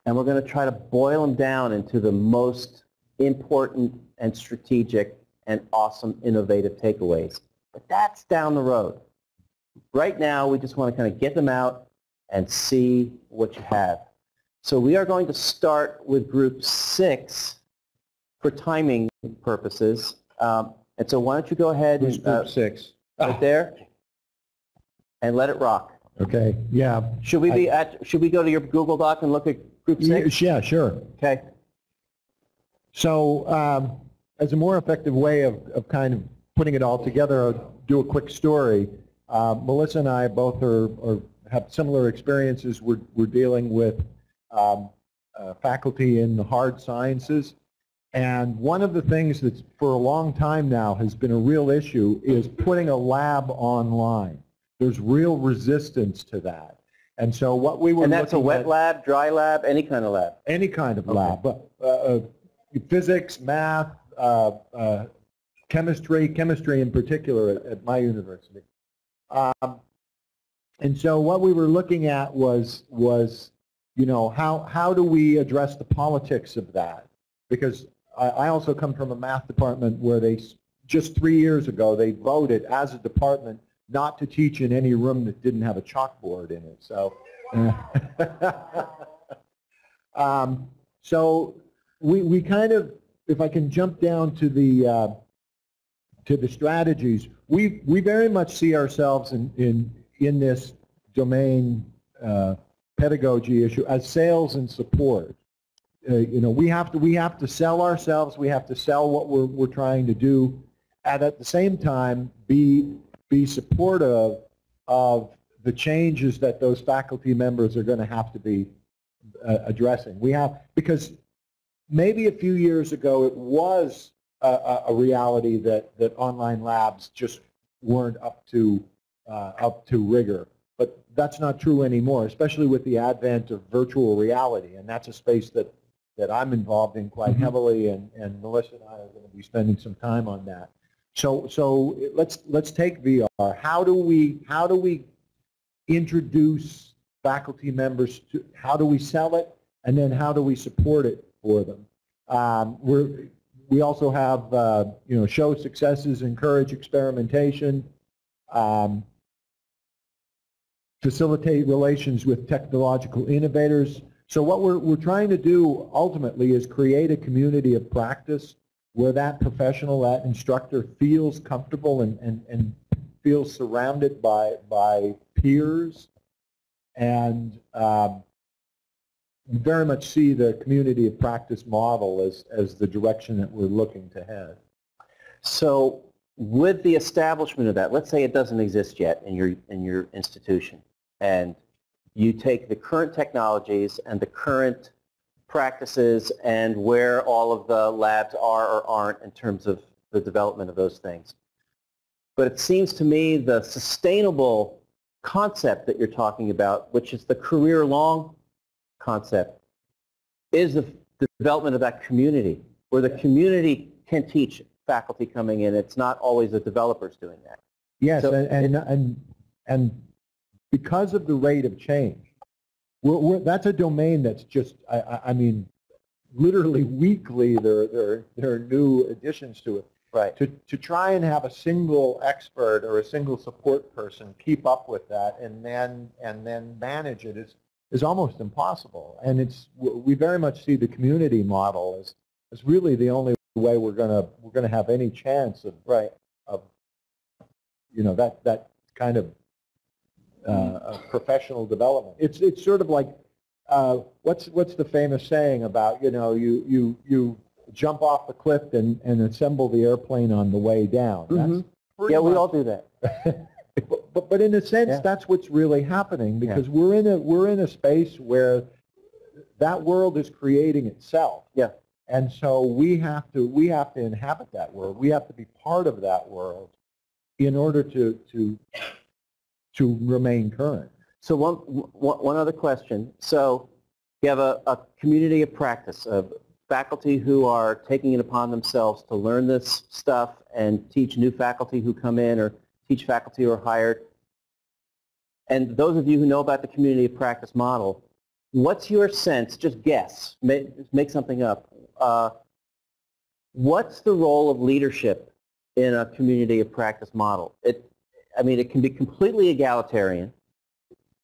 and we're going to try to boil them down into the most important and strategic and awesome innovative takeaways. But that's down the road. Right now, we just want to kind of get them out and see what you have. So we are going to start with group 6 for timing purposes. And so why don't you go ahead and group 6 right there and let it rock. Okay. Yeah. Should we be should we go to your Google Doc and look at group 6? Yeah, sure. Okay. So as a more effective way of kind of putting it all together, I'll do a quick story. Melissa and I both have similar experiences. We're dealing with faculty in the hard sciences. And one of the things that's for a long time now has been a real issue is putting a lab online. There's real resistance to that. And so what we were looking at... And that's a wet lab, dry lab, any kind of lab? Any kind of lab. But, physics, math, chemistry in particular at my university. And so what we were looking at was how do we address the politics of that? Because I also come from a math department where they, just 3 years ago, they voted as a department not to teach in any room that didn't have a chalkboard in it. So, so we kind of, if I can jump down to the strategies, we very much see ourselves in this domain pedagogy issue as sales and support. We have to sell ourselves. We have to sell what we're trying to do, and at the same time be supportive of the changes that those faculty members are going to have to be addressing. Because maybe a few years ago it was a reality that online labs just weren't up to rigor. But that's not true anymore, especially with the advent of virtual reality, and that's a space that I'm involved in quite heavily, and Melissa and I are going to be spending some time on that. So let's take VR. How do we introduce faculty members to, how do we sell it, and then how do we support it for them. We also have, show successes, encourage experimentation, facilitate relations with technological innovators. So what we're trying to do ultimately is create a community of practice where that professional, that instructor feels comfortable and feels surrounded by peers, and very much see the community of practice model as the direction that we're looking to head. So with the establishment of that, let's say it doesn't exist yet in your institution, and you take the current technologies and the current practices and where all of the labs are or aren't in terms of the development of those things. But it seems to me the sustainable concept that you're talking about, which is the career-long concept, is the development of that community, where the community can teach faculty coming in. It's not always the developers doing that. Yes, so and because of the rate of change, that's a domain that's just, I mean, literally weekly there are new additions to it. Right. To try and have a single expert or a single support person keep up with that and then manage it is almost impossible. And we very much see the community model as really the only way we're gonna have any chance of that kind of professional development. It's sort of like what's the famous saying about you jump off the cliff and assemble the airplane on the way down. Mm-hmm. Yeah, we all do that. but in a sense, yeah, that's what's really happening, because yeah, we're in a space where that world is creating itself. Yeah. And so we have to inhabit that world. We have to be part of that world in order to remain current. So one other question. So you have a community of practice of faculty who are taking it upon themselves to learn this stuff and teach new faculty who come in, or teach faculty who are hired. And those of you who know about the community of practice model, what's your sense, just guess, make something up, what's the role of leadership in a community of practice model? It can be completely egalitarian,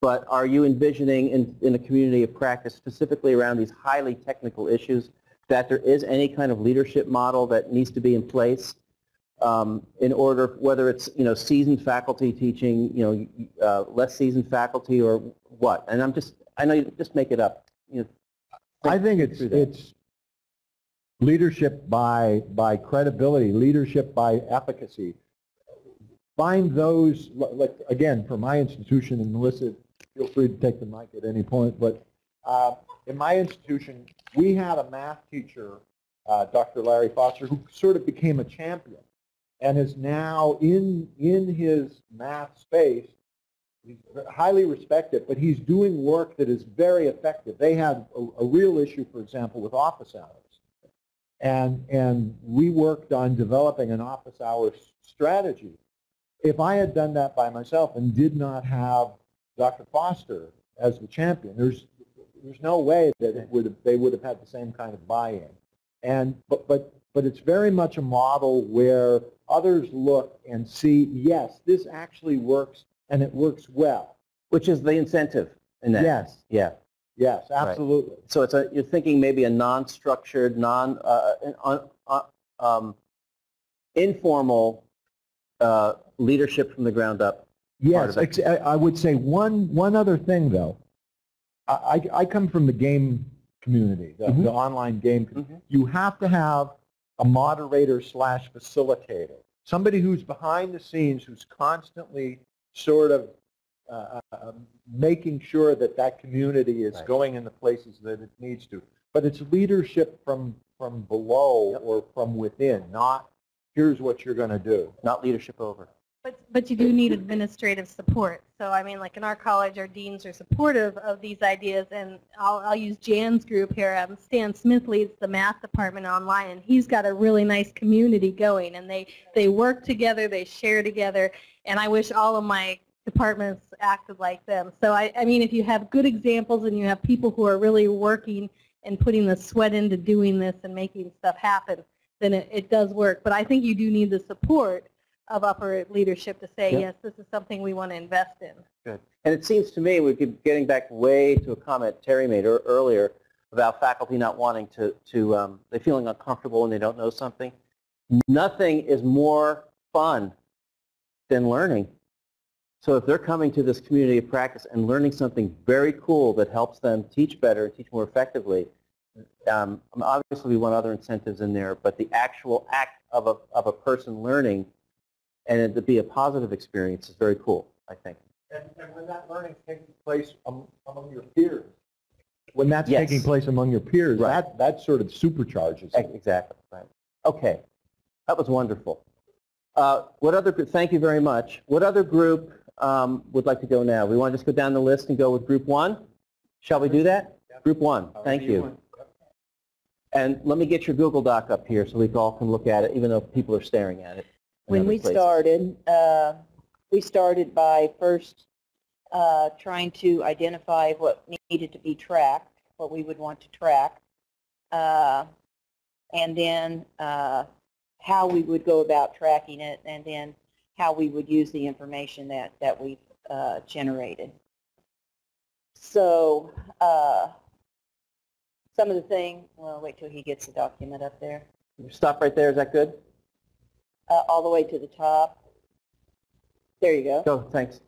but are you envisioning in a community of practice, specifically around these highly technical issues, that there is any kind of leadership model that needs to be in place in order, whether it's seasoned faculty teaching less seasoned faculty or what? And I know you just make it up. I think it's leadership by credibility, leadership by efficacy. Find those, like again, for my institution, and Melissa, feel free to take the mic at any point, but in my institution, we had a math teacher, Dr. Larry Foster, who sort of became a champion and is now in his math space. He's highly respected, but he's doing work that is very effective. They had a real issue, for example, with office hours. And we worked on developing an office hour strategy. If I had done that by myself and did not have Dr. Foster as the champion, there's no way that they would have had the same kind of buy-in. And but it's very much a model where others look and see, yes, this actually works, and it works well, which is the incentive in that. Yes. Yeah. Yes, absolutely. Right. So you're thinking maybe a non-structured, informal leadership from the ground up. Yes, I would say one other thing though. I come from the game community, the online game community. Mm-hmm. You have to have a moderator/facilitator, somebody who's behind the scenes, who's constantly sort of making sure that community is right, going in the places that it needs to. But it's leadership from below, yep, or from within, not here's what you're going to do, not leadership over. But you do need administrative support. So I mean, like in our college, our deans are supportive of these ideas, and I'll use Jan's group here. Stan Smith leads the math department online, and he's got a really nice community going, and they work together, they share together, and I wish all of my departments acted like them. So I mean, if you have good examples and you have people who are really working and putting the sweat into doing this and making stuff happen, then it does work. But I think you do need the support of upper leadership to say, yes, this is something we want to invest in. Good. And it seems to me, we're getting back way to a comment Terry made earlier about faculty not wanting to they're feeling uncomfortable when they don't know something. Nothing is more fun than learning. So if they're coming to this community of practice and learning something very cool that helps them teach better, teach more effectively, obviously we want other incentives in there, but the actual act of a person learning and it to be a positive experience is very cool, I think. And when that learning is taking place among your peers, when that's taking place among your peers, right, that sort of supercharges it. Exactly. Right. Okay. That was wonderful. Thank you very much. What other group would like to go now? We want to just go down the list and go with group one? Shall we do that? Yep. Group one. Thank you. And let me get your Google Doc up here so we all can look at it, even though people are staring at it. When we started, by first trying to identify what needed to be tracked, what we would want to track, and then how we would go about tracking it, and then how we would use the information that we've generated. So some of the things, well, wait till he gets the document up there. Stop right there, is that good? All the way to the top. There you go. Go, thanks.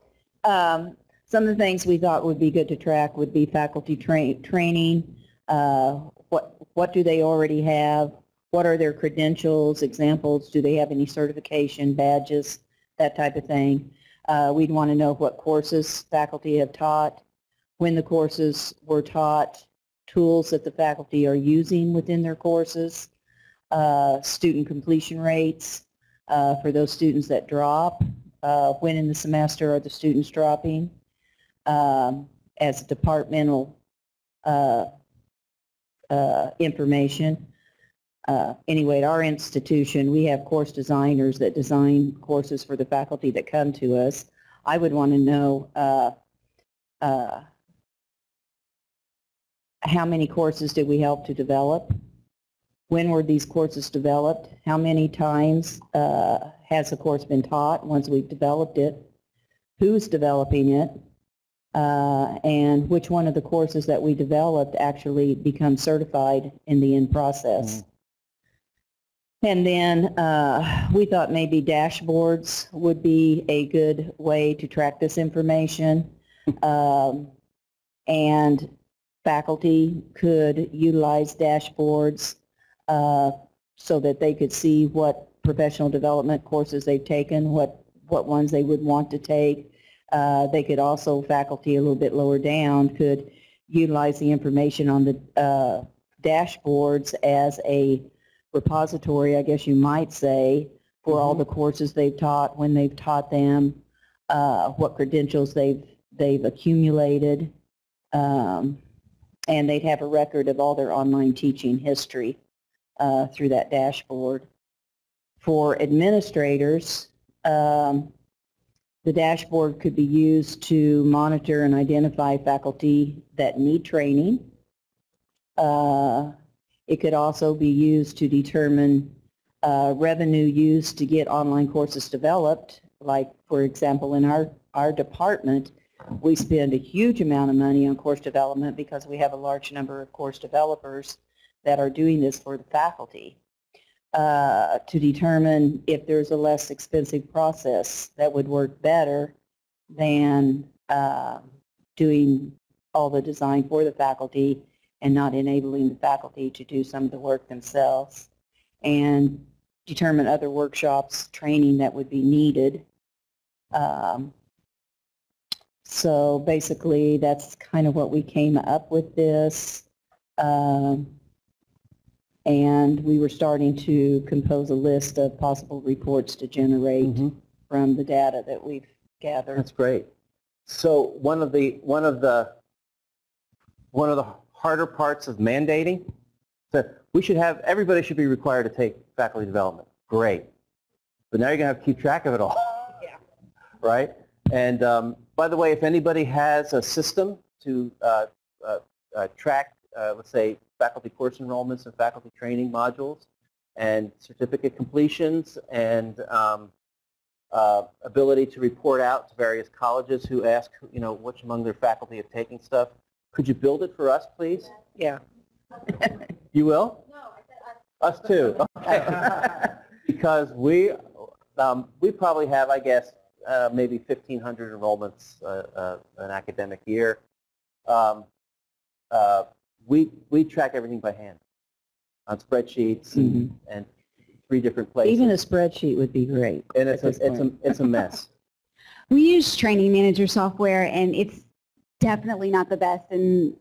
Some of the things we thought would be good to track would be faculty training, what do they already have, what are their credentials, examples, do they have any certification, badges, that type of thing. We'd want to know what courses faculty have taught, when the courses were taught, tools that the faculty are using within their courses, student completion rates, for those students that drop, when in the semester are the students dropping, as departmental information. Anyway, at our institution, we have course designers that design courses for the faculty that come to us. I would want to know how many courses did we help to develop? When were these courses developed? How many times has the course been taught once we've developed it? Who's developing it? And which one of the courses that we developed actually becomes certified in the end process? Mm-hmm. And then we thought maybe dashboards would be a good way to track this information. And faculty could utilize dashboards so that they could see what professional development courses they've taken, what ones they would want to take. They could also, faculty a little bit lower down, could utilize the information on the dashboards as a repository, I guess you might say, for all the courses they've taught, when they've taught them, what credentials they've accumulated, and they'd have a record of all their online teaching history. Through that dashboard. For administrators, the dashboard could be used to monitor and identify faculty that need training. It could also be used to determine revenue used to get online courses developed. Like, for example, in our department, we spend a huge amount of money on course development because we have a large number of course developers that are doing this for the faculty, to determine if there's a less expensive process that would work better than doing all the design for the faculty and not enabling the faculty to do some of the work themselves, and determine other workshops, training that would be needed. So basically that's kind of what we came up with this. And we were starting to compose a list of possible reports to generate from the data that we've gathered. That's great. So one of the harder parts of mandating, that we should have, everybody should be required to take faculty development. Great. But now you're going to have to keep track of it all. Yeah. Right? And by the way, if anybody has a system to track, let's say, faculty course enrollments and faculty training modules and certificate completions and ability to report out to various colleges who ask, you know, which among their faculty are taking stuff, could you build it for us, please? Yeah. You will? No, I said us. Us too. Okay. Because we probably have, I guess, maybe 1,500 enrollments an academic year. We track everything by hand on spreadsheets and 3 different places. Even a spreadsheet would be great. And it's a mess. We use Training Manager software, and it's definitely not the best. And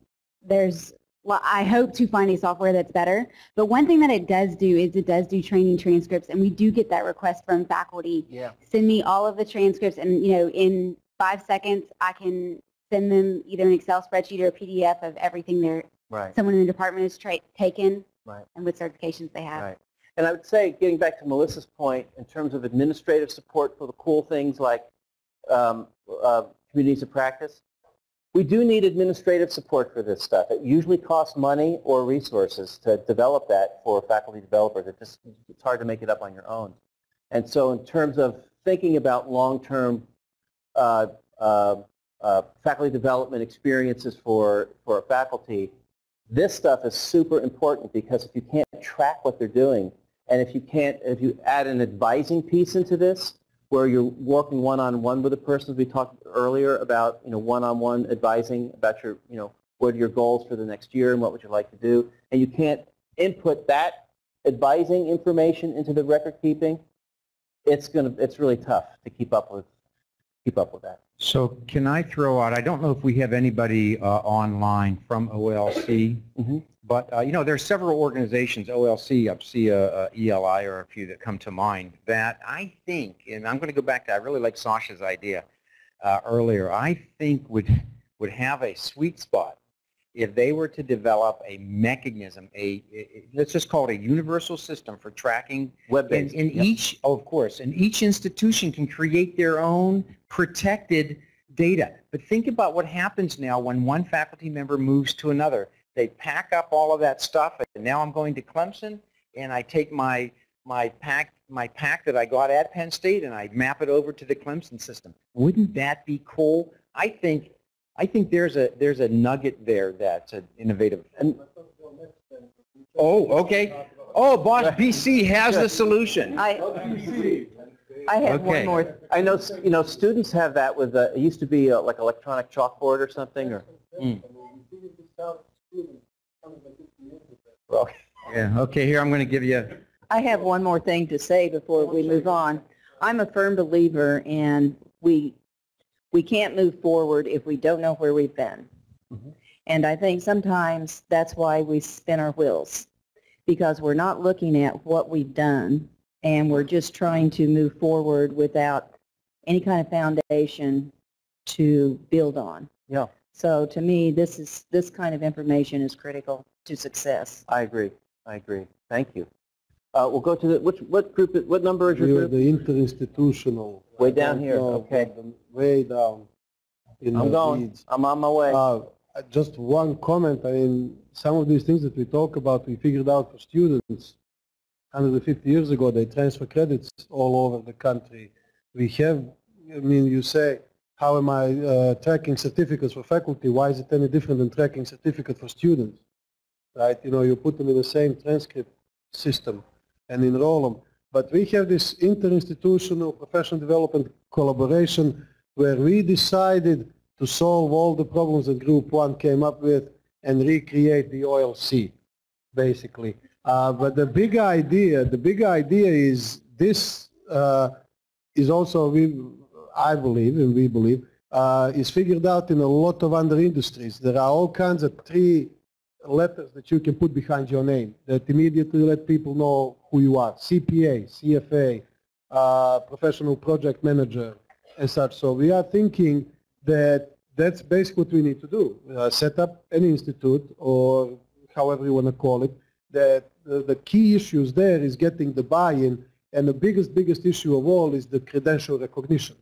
there's, well, I hope to find a software that's better. But one thing that it does do is it does do training transcripts, and we do get that request from faculty. Yeah. Send me all of the transcripts, and you know, in 5 seconds, I can send them either an Excel spreadsheet or a PDF of everything they're someone in the department has taken and what certifications they have. Right. And I would say, getting back to Melissa's point, in terms of administrative support for the cool things like communities of practice, we do need administrative support for this stuff. It usually costs money or resources to develop that for faculty developers. It just, it's hard to make it up on your own. And so in terms of thinking about long-term faculty development experiences for faculty, this stuff is super important, because if you can't track what they're doing, and if you can't, if you add an advising piece into this, where you're working one-on-one with a person, as we talked earlier about, you know, one-on-one advising about your, you know, what are your goals for the next year and what would you like to do, and you can't input that advising information into the record keeping, it's really tough to keep up with that. So can I throw out, I don't know if we have anybody online from OLC, but you know, there are several organizations, OLC, UPSIA, ELI are a few that come to mind, that I think, and I'm going to go back to, I really like Sasha's idea earlier, I think would have a sweet spot if they were to develop a mechanism, let's just call it a universal system for tracking. Web-based. And each, of course, and each institution can create their own protected data. But think about what happens now when one faculty member moves to another. They pack up all of that stuff, and now I'm going to Clemson, and I take my pack that I got at Penn State, and I map it over to the Clemson system. Wouldn't that be cool? I think there's a nugget there that's an innovative. And, oh, okay. Oh, boss, BC has the solution. I have one more. I know, you know, students have that with it used to be like electronic chalkboard or something, or. Well, yeah. Okay. Here, I'm going to give you. I have one more thing to say before we move on. I'm a firm believer, and we can't move forward if we don't know where we've been. And I think sometimes that's why we spin our wheels, because we're not looking at what we've done, and we're just trying to move forward without any kind of foundation to build on. Yeah. So to me, this kind of information is critical to success. I agree. I agree. Thank you. We'll go to the, what group, what number is your group? The interinstitutional. Way down here, okay. Way down. I'm going. I'm on my way. Just one comment. I mean, some of these things that we talk about, we figured out for students 150 years ago. They transfer credits all over the country. We have, I mean, you say, how am I tracking certificates for faculty? Why is it any different than tracking certificate for students? Right? You know, you put them in the same transcript system and enroll them. But we have this interinstitutional professional development collaboration where we decided to solve all the problems that Group 1 came up with and recreate the OLC, basically. But the big idea is this is also, I believe, and we believe, is figured out in a lot of other industries. There are all kinds of 3 letters that you can put behind your name that immediately let people know who you are. CPA, CFA, professional project manager, and such. So we are thinking that that's basically what we need to do. Set up an institute, or however you want to call it. That the key issues there is getting the buy-in, and the biggest issue of all is the credential recognition.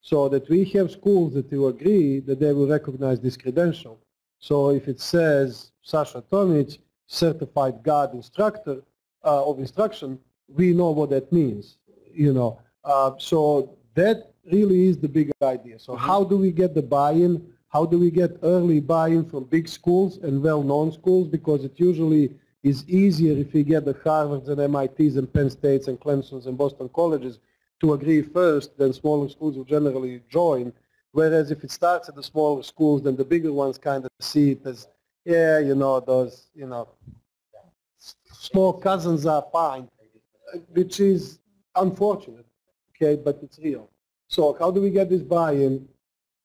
so that we have schools that you agree that they will recognize this credential. So if it says Sasha Tomic, certified guard instructor of instruction, we know what that means, you know. So that really is the big idea. So how do we get the buy-in? How do we get early buy-in from big schools and well-known schools? Because it usually is easier if we get the Harvards and MITs and Penn States and Clemsons and Boston colleges to agree first, then smaller schools will generally join. Whereas if it starts at the smaller schools, then the bigger ones kind of see it as, yeah, you know, those, you know, small cousins are fine, which is unfortunate, okay, but it's real. So how do we get this buy-in?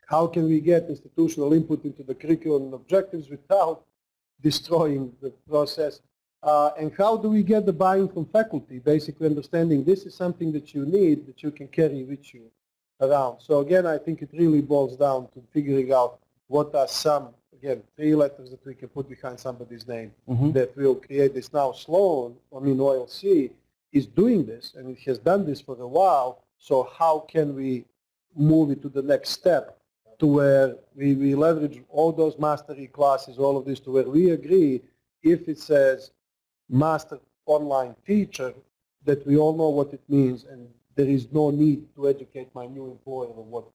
How can we get institutional input into the curriculum and objectives without destroying the process? And how do we get the buy-in from faculty? Basically understanding this is something that you need, that you can carry with you around. So again, I think it really boils down to figuring out what are some, again, 3 letters that we can put behind somebody's name that will create this. Now Sloan, I mean OLC, is doing this, and it has done this for a while. So how can we move it to the next step, to where we leverage all those mastery classes, all of this, to where we agree if it says master online teacher, that we all know what it means, and there is no need to educate my new employer on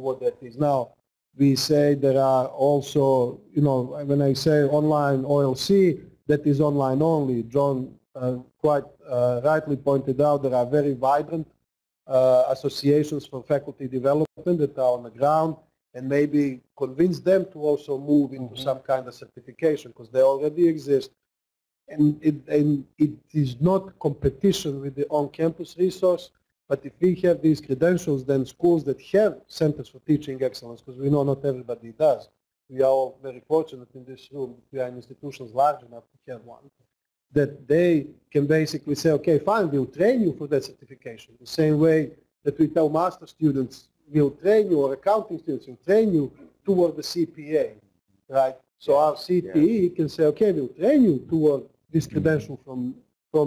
what that is. Now, we say there are also, you know, when I say online OLC, that is online only. John quite rightly pointed out there are very vibrant associations for faculty development that are on the ground, and maybe convince them to also move into some kind of certification, because they already exist. And it is not competition with the on-campus resource, but if we have these credentials, then schools that have Centers for Teaching Excellence, because we know not everybody does. We are all very fortunate in this room. We are in institutions large enough to have one. That they can basically say, okay, fine, we'll train you for that certification. The same way that we tell master students, we'll train you, or accounting students, we'll train you toward the CPA, right? So our CTE can say, okay, we'll train you toward this credential from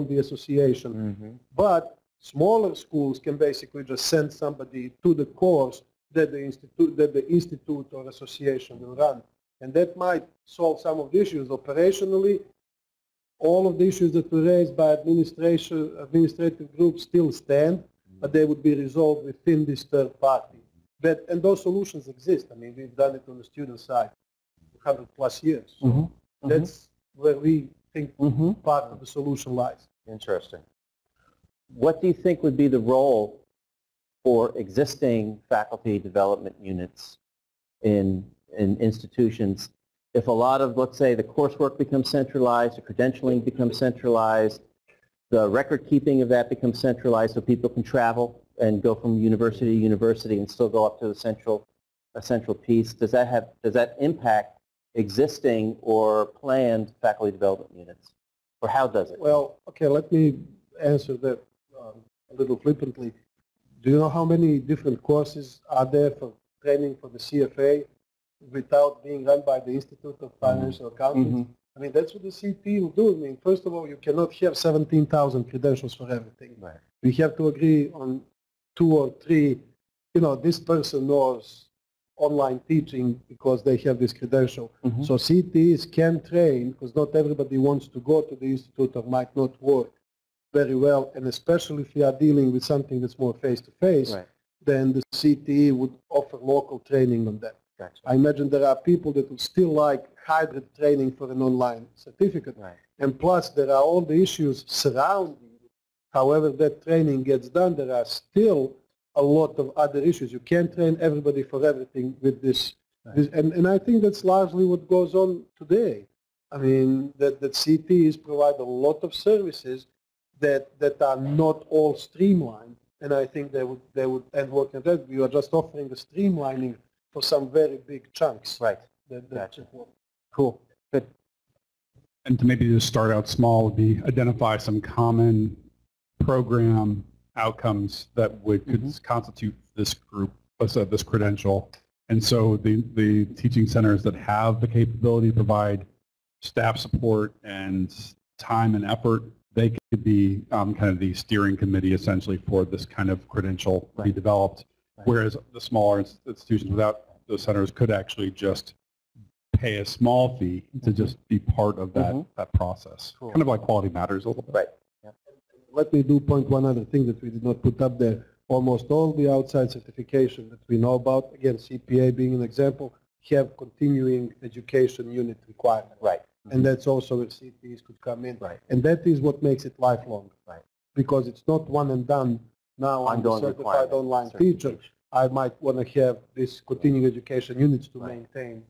the association. But smaller schools can basically just send somebody to the course that the institute or association will run. And that might solve some of the issues operationally. All of the issues that were raised by administrative groups still stand, but they would be resolved within this third party. And those solutions exist. I mean, we've done it on the student side for 100+ years. That's where we think part of the solution lies. Interesting. What do you think would be the role for existing faculty development units in institutions? If a lot of, let's say, the coursework becomes centralized, the credentialing becomes centralized, the record keeping of that becomes centralized, so people can travel and go from university to university and still go up to a central piece. Does that impact existing or planned faculty development units, or how does it? Well, okay, let me answer that a little flippantly. Do you know how many different courses are there for training for the CFA? Without being run by the Institute of Financial Accountants. I mean, that's what the CT will do. I mean, first of all, you cannot have 17,000 credentials for everything. Right. We have to agree on 2 or 3, you know, this person knows online teaching because they have this credential. So CTs can train, because not everybody wants to go to the institute or might not work very well, and especially if you are dealing with something that's more face-to-face, then the CTE would offer local training on that. Gotcha. I imagine there are people that would still like hybrid training for an online certificate. And plus, there are all the issues surrounding it. However that training gets done, there are still a lot of other issues. You can't train everybody for everything with this. And I think that's largely what goes on today. I mean, that CTEs provide a lot of services that are not all streamlined. And I think they would end work on that. We are just offering the streamlining for some very big chunks. Gotcha. Cool. Good. And to maybe just start out small would be identify some common program outcomes that would could constitute this group, this credential. And so the teaching centers that have the capability to provide staff support and time and effort, they could be kind of the steering committee essentially for this kind of credential to be developed. Whereas the smaller institutions without those centers could actually just pay a small fee to just be part of that, that process. Cool. Kind of like Quality Matters a little bit. Right. Yeah. Let me do point one other thing that we did not put up there. Almost all the outside certification that we know about, again, CPA being an example, have continuing education unit requirement. Right. And that's also where CTs could come in. Right. And that is what makes it lifelong. Right. Because it's not one and done. Now I'm a certified online teacher. I might want to have this continuing education units to maintain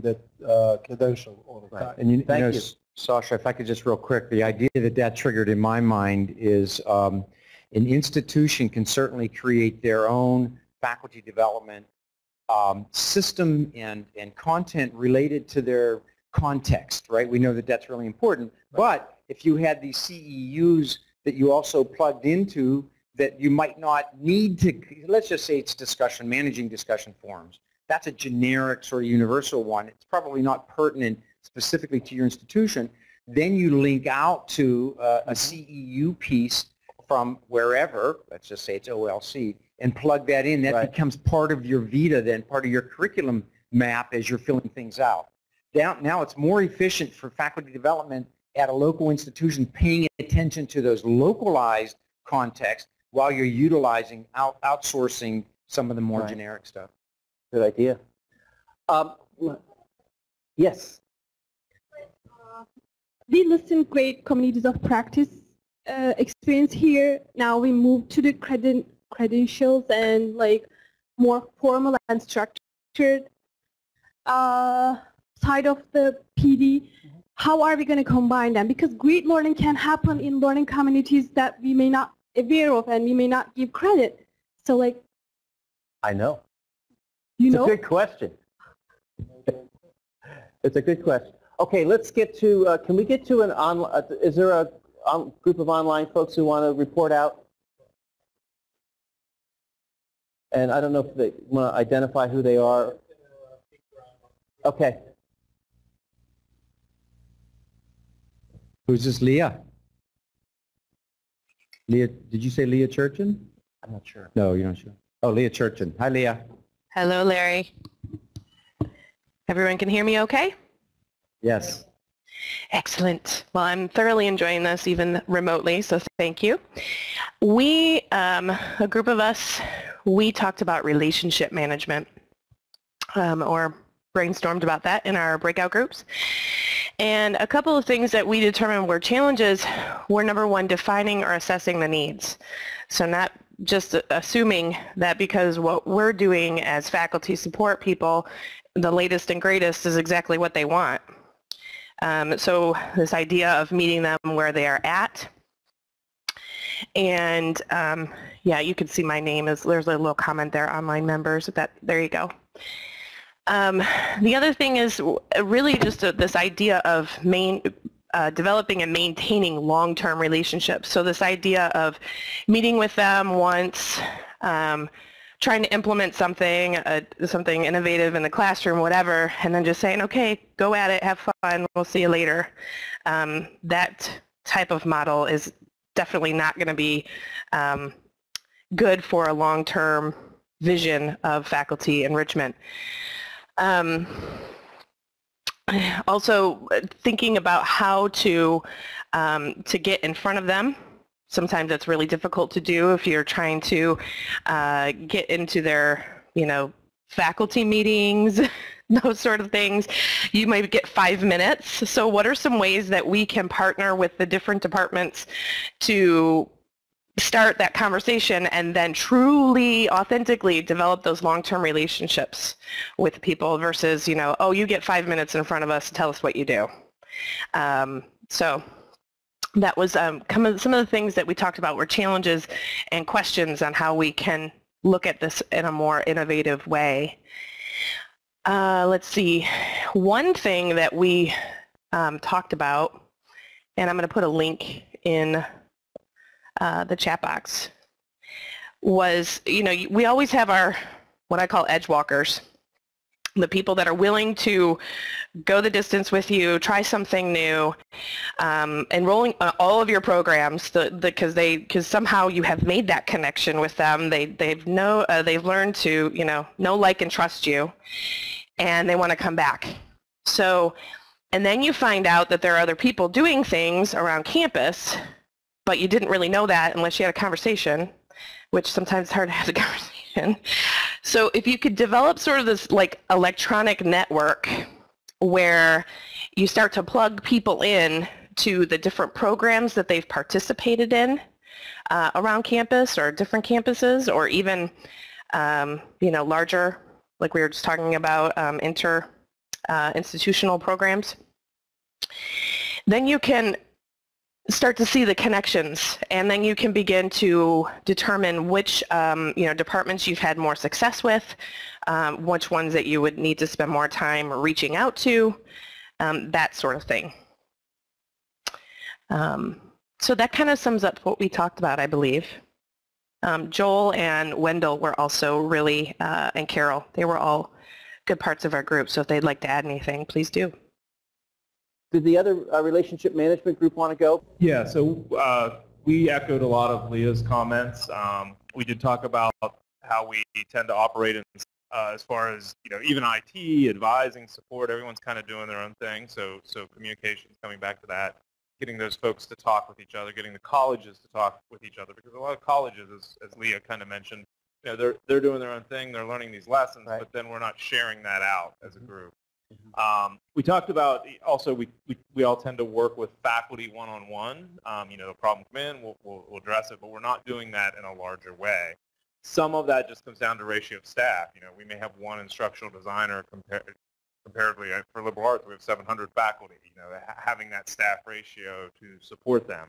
that credential all the time. And you know, Sasha, if I could just real quick, the idea that triggered in my mind is an institution can certainly create their own faculty development system and content related to their context, right? We know that that's really important. Right. But if you had these CEUs that you also plugged into that you might not need to, let's just say it's discussion, managing discussion forums. That's a generic sort of universal one. It's probably not pertinent specifically to your institution. Then you link out to a CEU piece from wherever, let's just say it's OLC, and plug that in. That becomes part of your vita then, part of your curriculum map as you're filling things out. Now it's more efficient for faculty development at a local institution paying attention to those localized contexts while you're utilizing, outsourcing some of the more generic stuff. Good idea. Yes? We listed great communities of practice experience here. Now we move to the credentials and like more formal and structured side of the PD. How are we going to combine them? Because great learning can happen in learning communities that we may not be aware of and we may not give credit. So like... I know. You know? It's a good question. It's a good question. Okay, let's get to, can we get to an online, is there a group of online folks who want to report out? And I don't know if they want to identify who they are. Okay. Who's this, Leah? Leah, did you say Leah Churchin? I'm not sure. No, you're not sure. Oh, Leah Churchin. Hi, Leah. Hello, Larry. Everyone can hear me okay? Yes. Excellent. Well, I'm thoroughly enjoying this even remotely, so thank you. We, a group of us, we talked about relationship management or brainstormed about that in our breakout groups. And a couple of things that we determined were challenges were, number one, defining or assessing the needs. So not just assuming that because what we're doing as faculty support people, the latest and greatest is exactly what they want. So this idea of meeting them where they are at. And yeah, you can see my name is, there's a little comment there, online members, that, there you go. The other thing is really just this idea of developing and maintaining long-term relationships. So this idea of meeting with them once, trying to implement something, something innovative in the classroom, whatever, and then just saying, okay, go at it, have fun, we'll see you later. That type of model is definitely not going to be good for a long-term vision of faculty enrichment. Also thinking about how to get in front of them. Sometimes that's really difficult to do if you're trying to get into their, you know, faculty meetings, those sort of things. You might get 5 minutes. So what are some ways that we can partner with the different departments to start that conversation and then truly, authentically develop those long-term relationships with people versus, you know, oh, you get 5 minutes in front of us, tell us what you do. So that was some of the things that we talked about were challenges and questions on how we can look at this in a more innovative way. Let's see, one thing that we talked about, and I'm going to put a link in the chat box, was, you know, we always have our, what I call edge walkers, the people that are willing to go the distance with you, try something new, enrolling all of your programs because somehow you have made that connection with them. They've learned to know, like, and trust you, and they want to come back. So, and then you find out that there are other people doing things around campus, but you didn't really know that unless you had a conversation, which sometimes it's hard to have a conversation. So if you could develop sort of this like electronic network where you start to plug people in to the different programs that they've participated in around campus or different campuses, or even larger, like we were just talking about, inter-institutional programs, then you can start to see the connections, and then you can begin to determine which departments you've had more success with, which ones that you would need to spend more time reaching out to, that sort of thing. So that kind of sums up what we talked about, I believe. Joel and Wendell were also really, and Carol, they were all good parts of our group, so if they'd like to add anything, please do. Did the other relationship management group want to go? Yeah, so we echoed a lot of Leah's comments. We did talk about how we tend to operate in, as far as even IT, advising, support, everyone's kind of doing their own thing. So communications, coming back to that, getting those folks to talk with each other, getting the colleges to talk with each other, because a lot of colleges, as Leah kind of mentioned, they're doing their own thing, they're learning these lessons, right, but then we're not sharing that out as a group. We talked about also we all tend to work with faculty one-on-one. The problem come in, we'll address it, but we're not doing that in a larger way. Some of that just comes down to ratio of staff. We may have one instructional designer comparatively for liberal arts. We have 700 faculty. Having that staff ratio to support them.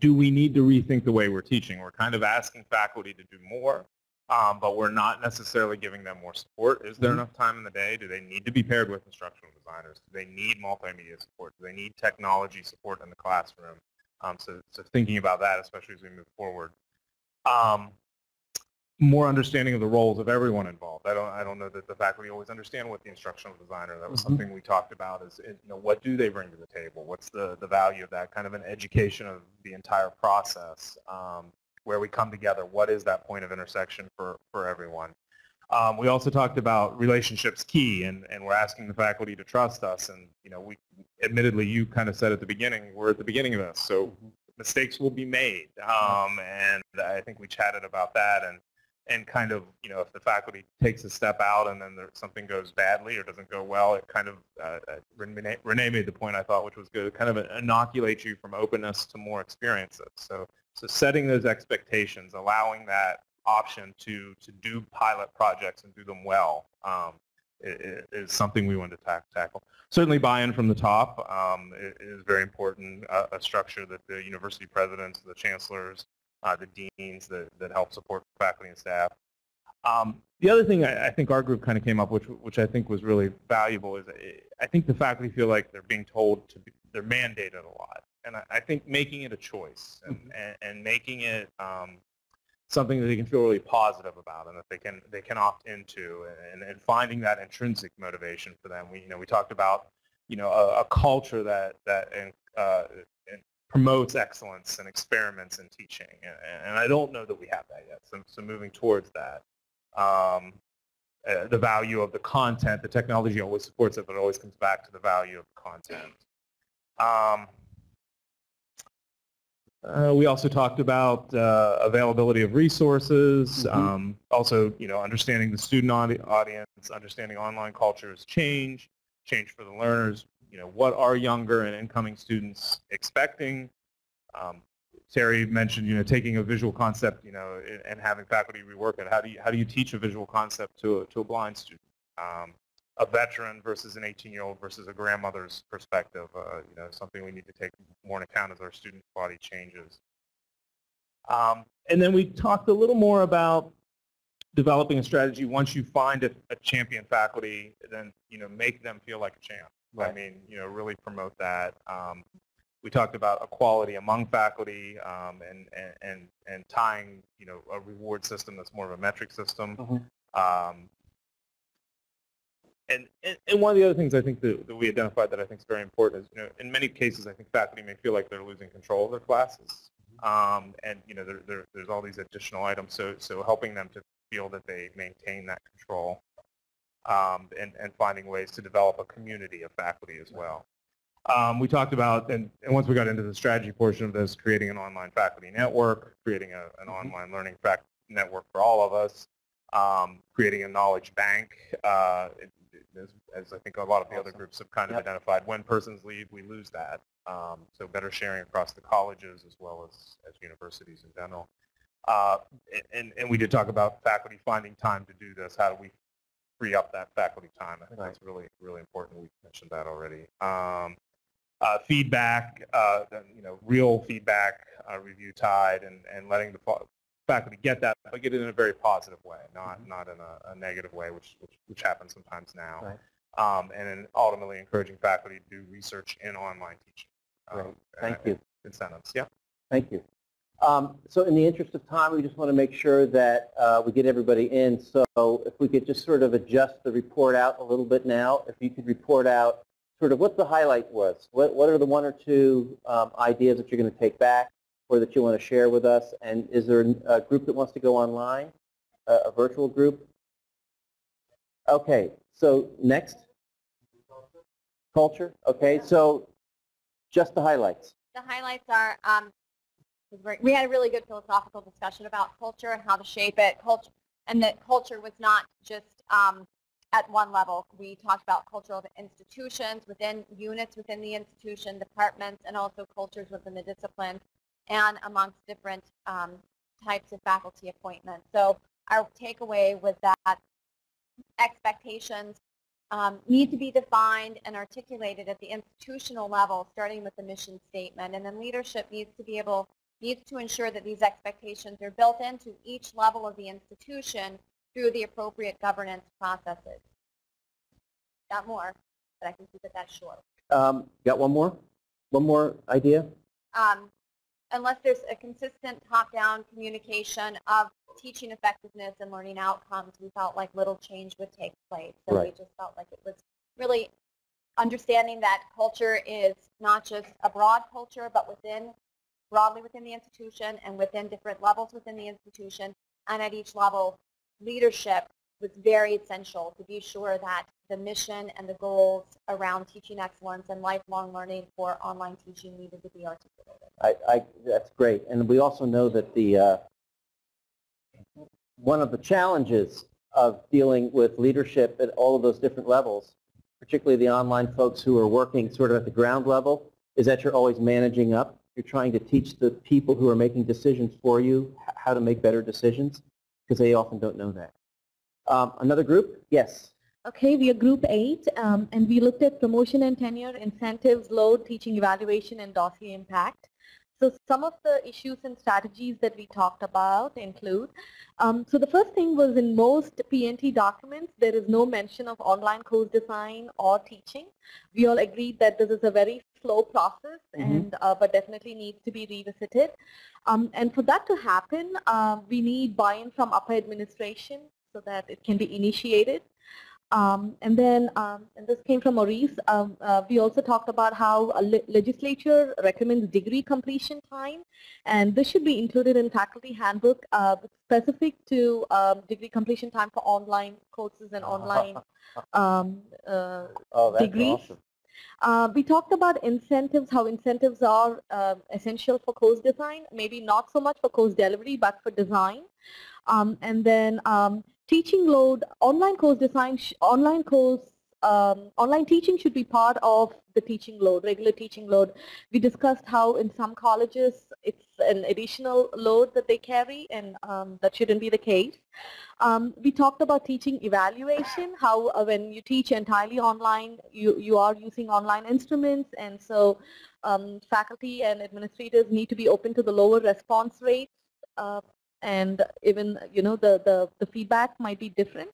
Do we need to rethink the way we're teaching? We're kind of asking faculty to do more. But we're not necessarily giving them more support. Is there enough time in the day? Do they need to be paired with instructional designers? Do they need multimedia support? Do they need technology support in the classroom? So thinking about that, especially as we move forward. More understanding of the roles of everyone involved. I don't know that the faculty always understand what the instructional designer, that was something we talked about, is what do they bring to the table? What's the value of that? Kind of an education of the entire process. Where we come together, what is that point of intersection for everyone. We also talked about relationships key, and we're asking the faculty to trust us, and we, admittedly, you kind of said at the beginning, we're at the beginning of this, so mistakes will be made, and I think we chatted about that, and kind of, if the faculty takes a step out and then something goes badly or doesn't go well, it kind of, Renee made the point I thought, which was good, kind of inoculates you from openness to more experiences. So setting those expectations, allowing that option to do pilot projects and do them well, is something we want to tackle. Certainly buy-in from the top is very important, a structure that the university presidents, the chancellors, the deans that help support faculty and staff. The other thing I think our group kind of came up, which I think was really valuable, is I think the faculty feel like they're being told they're mandated a lot. And I think making it a choice and making it something that they can feel really positive about and that they can opt into, and finding that intrinsic motivation for them. We talked about a culture that promotes excellence and experiments in teaching, and I don't know that we have that yet. So moving towards that, the value of the content, the technology always supports it, but it always comes back to the value of the content. We also talked about availability of resources, also understanding the student audience, understanding online cultures change for the learners, what are younger and incoming students expecting. Terry mentioned taking a visual concept and having faculty rework it. How do you teach a visual concept to a blind student? A veteran versus an 18-year-old versus a grandmother's perspective, something we need to take more into account as our student body changes. And then we talked a little more about developing a strategy. Once you find a champion faculty, then make them feel like a champ. Right. I mean, really promote that. We talked about equality among faculty, and tying a reward system that's more of a metric system. And one of the other things I think that we identified that I think is very important is, in many cases I think faculty may feel like they're losing control of their classes, and there's all these additional items. So helping them to feel that they maintain that control, and finding ways to develop a community of faculty as well. We talked about, and once we got into the strategy portion of this, creating an online faculty network, creating an online learning faculty network for all of us, creating a knowledge bank, as I think a lot of the other groups have kind of identified. When persons leave, we lose that. So better sharing across the colleges as well as universities in general. And we did talk about faculty finding time to do this. How do we free up that faculty time? I think that's really, really important. We've mentioned that already. Feedback, real feedback, review tied, and letting the faculty get that, but get it in a very positive way, not in a negative way, which happens sometimes now. And then ultimately encouraging faculty to do research in online teaching. Thank you. Incentives. Yeah. Thank you. So in the interest of time, we just want to make sure that we get everybody in. So if we could just sort of adjust the report out a little bit now, if you could report out sort of what the highlight was. What are the one or two ideas that you're going to take back or that you want to share with us? And is there a group that wants to go online, a virtual group? Okay, so next. Culture. Okay, so just the highlights. The highlights are, we had a really good philosophical discussion about culture and how to shape it, and that culture was not just at one level. We talked about culture of institutions, within units within the institution, departments, and also cultures within the discipline, and amongst different types of faculty appointments. So our takeaway was that expectations need to be defined and articulated at the institutional level, starting with the mission statement, and then leadership needs to ensure that these expectations are built into each level of the institution through the appropriate governance processes. Got more, but I can keep it that short. Got one more? One more idea? Unless there's a consistent top-down communication of teaching effectiveness and learning outcomes, we felt like little change would take place. So we just felt like it was really understanding that culture is not just a broad culture, but broadly within the institution and within different levels within the institution, and at each level, leadership was very essential to be sure that the mission and the goals around teaching excellence and lifelong learning for online teaching needed to be articulated. That's great, and we also know that one of the challenges of dealing with leadership at all of those different levels, particularly the online folks who are working sort of at the ground level, is that you're always managing up. You're trying to teach the people who are making decisions for you how to make better decisions, because they often don't know that. Another group? Yes. Okay, we are group 8, and we looked at promotion and tenure, incentives, load, teaching evaluation, and dossier impact. So some of the issues and strategies that we talked about include, so the first thing was, in most PNT documents, there is no mention of online course design or teaching. We all agreed that this is a very slow process, but definitely needs to be revisited. And for that to happen, we need buy-in from upper administration so that it can be initiated. And this came from Maurice, we also talked about how a legislature recommends degree completion time, and this should be included in faculty handbook specific to degree completion time for online courses and online degrees. Awesome. We talked about incentives, how incentives are essential for course design, maybe not so much for course delivery, but for design. Teaching load, online course design, online teaching should be part of the teaching load, regular teaching load. We discussed how in some colleges it's an additional load that they carry, and that shouldn't be the case. We talked about teaching evaluation, how when you teach entirely online, you are using online instruments, and so faculty and administrators need to be open to the lower response rates. And even, the feedback might be different.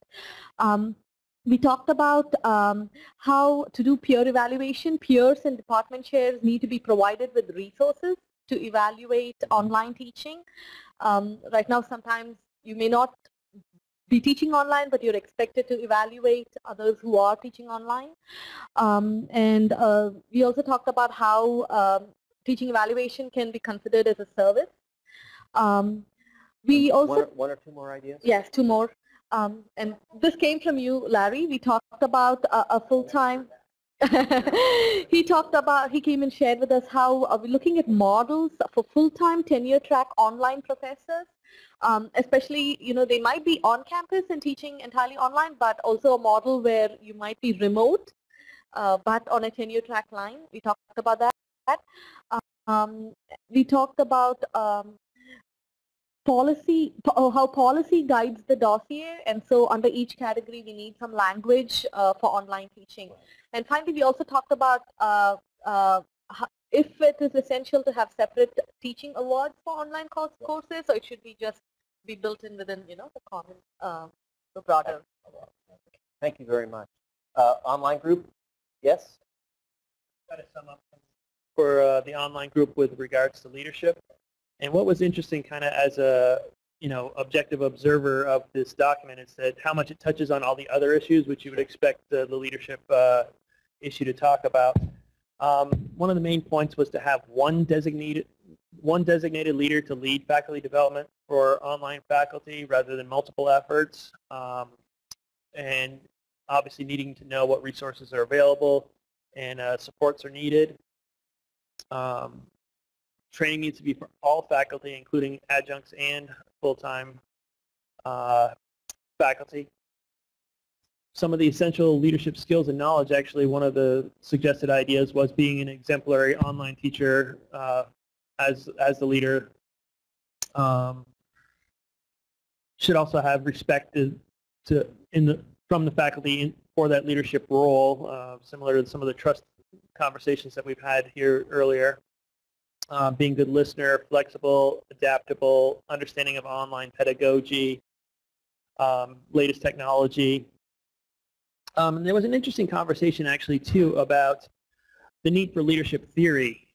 We talked about how to do peer evaluation. Peers and department chairs need to be provided with resources to evaluate online teaching. Right now, sometimes you may not be teaching online, but you're expected to evaluate others who are teaching online. And we also talked about how teaching evaluation can be considered as a service. We also one or two more ideas? Yes, two more. And this came from you, Larry. We talked about a full-time. He came and shared with us how we're looking at models for full-time tenure-track online professors. Especially, you know, they might be on campus and teaching entirely online, but also a model where you might be remote, but on a tenure-track line. We talked about that. We talked about how policy guides the dossier, and so under each category we need some language for online teaching. And finally, we also talked about if it is essential to have separate teaching awards for online courses, or it should be just be built in within, you know, the common, the broader. Thank you very much. Online group, yes? Got to sum up for the online group with regards to leadership. And what was interesting, kind of as a, you know, objective observer of this document, is that how much it touches on all the other issues which you would expect the leadership issue to talk about. One of the main points was to have one designated leader to lead faculty development for online faculty rather than multiple efforts, and obviously needing to know what resources are available and supports are needed. Training needs to be for all faculty, including adjuncts and full-time faculty. Some of the essential leadership skills and knowledge, actually one of the suggested ideas was being an exemplary online teacher as the leader. Should also have respect from the faculty for that leadership role, similar to some of the trust conversations that we've had here earlier. Being a good listener, flexible, adaptable, understanding of online pedagogy, latest technology. And there was an interesting conversation actually too about the need for leadership theory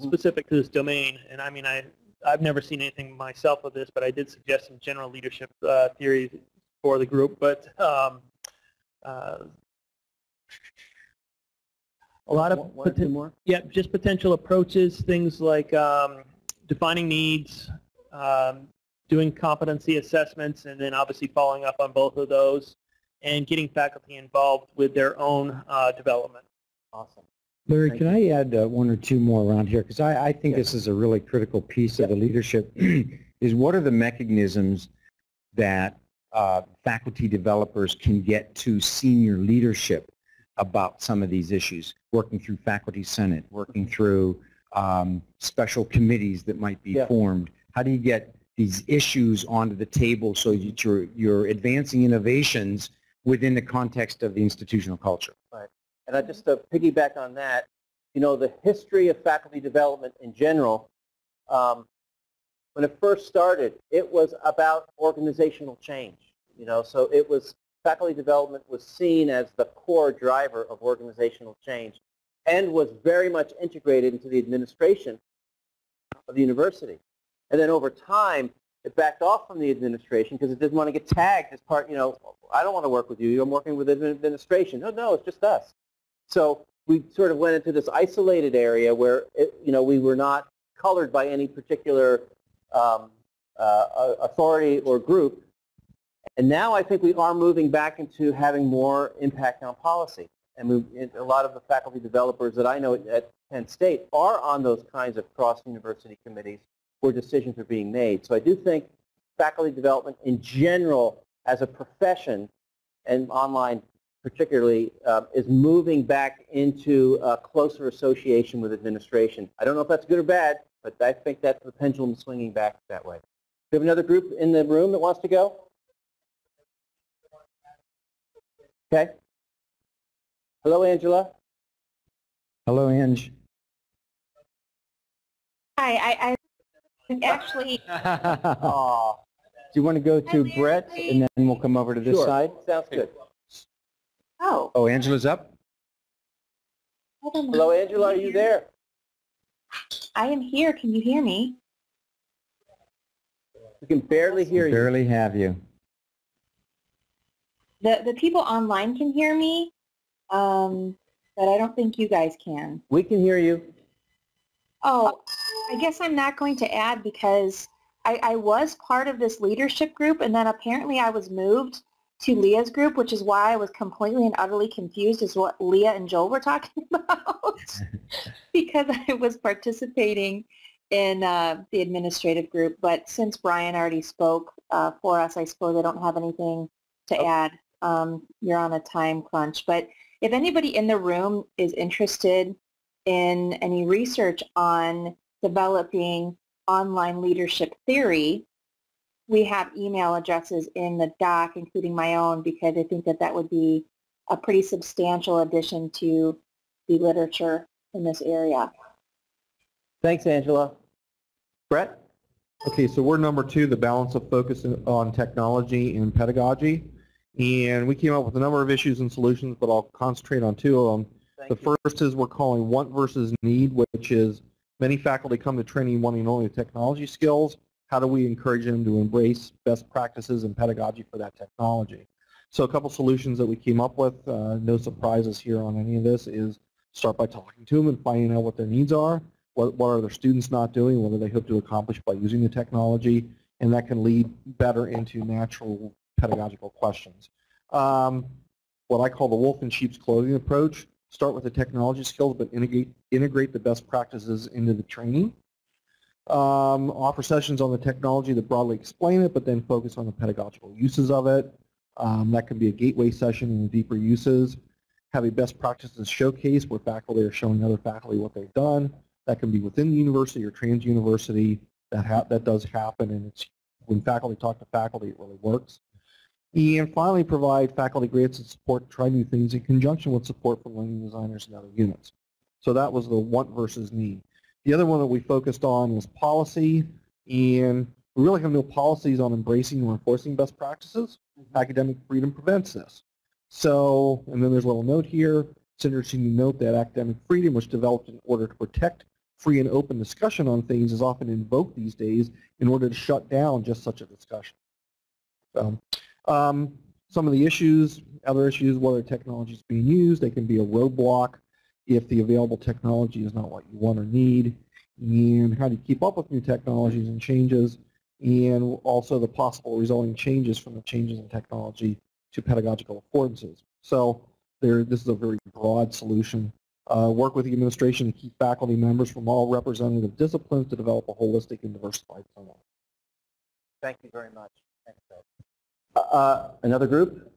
specific to this domain. And I mean, I've never seen anything myself of this, but I did suggest some general leadership theories for the group. But a lot of just potential approaches, things like defining needs, doing competency assessments, and then obviously following up on both of those, and getting faculty involved with their own development. Awesome. Larry, can I add one or two more around here? Because I think this is a really critical piece of the leadership, is what are the mechanisms that faculty developers can get to senior leadership about some of these issues, working through faculty senate, working through special committees that might be formed. How do you get these issues onto the table so that you're advancing innovations within the context of the institutional culture? Right. And I just piggyback on that, you know, the history of faculty development in general, when it first started, it was about organizational change, you know, so it was faculty development was seen as the core driver of organizational change and was very much integrated into the administration of the university. And then over time, it backed off from the administration because it didn't want to get tagged as part, you know, I don't want to work with you, I'm working with the administration. No, no, it's just us. So we sort of went into this isolated area where, you know, we were not colored by any particular authority or group. And now I think we are moving back into having more impact on policy. And a lot of the faculty developers that I know at Penn State are on those kinds of cross-university committees where decisions are being made. So I do think faculty development in general as a profession, and online particularly, is moving back into a closer association with administration. I don't know if that's good or bad, but I think that's the pendulum swinging back that way. Do we have another group in the room that wants to go? Okay. Hello, Angela. Hello, Ange. Hi. I actually. Oh. Do you want to go to Brett, and then we'll come over to this side? Sounds good. Oh. Oh, Angela's up. Hello, Angela. Are you there? I am here. Can you hear me? We can barely hear you. Barely have you. The people online can hear me, but I don't think you guys can. We can hear you. Oh, I guess I'm not going to add because I was part of this leadership group, and then apparently I was moved to Leah's group, which is why I was completely and utterly confused as what Leah and Joel were talking about because I was participating in the administrative group. But since Brian already spoke for us, I suppose I don't have anything to add. You're on a time crunch. But if anybody in the room is interested in any research on developing online leadership theory, we have email addresses in the doc, including my own, because I think that that would be a pretty substantial addition to the literature in this area. Thanks, Angela. Brett? Okay, so we're number two, the balance of focus on technology and pedagogy. And we came up with a number of issues and solutions, but I'll concentrate on two of them. First is we're calling want versus need, which is many faculty come to training wanting only technology skills. How do we encourage them to embrace best practices and pedagogy for that technology? So a couple solutions that we came up with, no surprises here on any of this, is start by talking to them and finding out what their needs are, what are their students not doing, what do they hope to accomplish by using the technology, and that can lead better into natural pedagogical questions. What I call the wolf in sheep's clothing approach, start with the technology skills but integrate the best practices into the training. Offer sessions on the technology that broadly explain it, but then focus on the pedagogical uses of it. That can be a gateway session and deeper uses. Have a best practices showcase where faculty are showing other faculty what they've done. That can be within the university or trans-university. That does happen, and it's, when faculty talk to faculty, it really works. And finally, provide faculty grants and support to try new things in conjunction with support from learning designers and other units. So that was the want versus need. The other one that we focused on was policy, and we really have no policies on embracing or enforcing best practices. Academic freedom prevents this. So, and then there's a little note here. It's interesting to note that academic freedom, which developed in order to protect free and open discussion on things, is often invoked these days in order to shut down just such a discussion. So, some of the issues, other issues, whether technology is being used, they can be a roadblock if the available technology is not what you want or need, and how do you keep up with new technologies and changes, and also the possible resulting changes from the changes in technology to pedagogical affordances. So this is a very broad solution. Work with the administration to keep faculty members from all representative disciplines to develop a holistic and diversified plan. Thank you very much. Thanks, another group?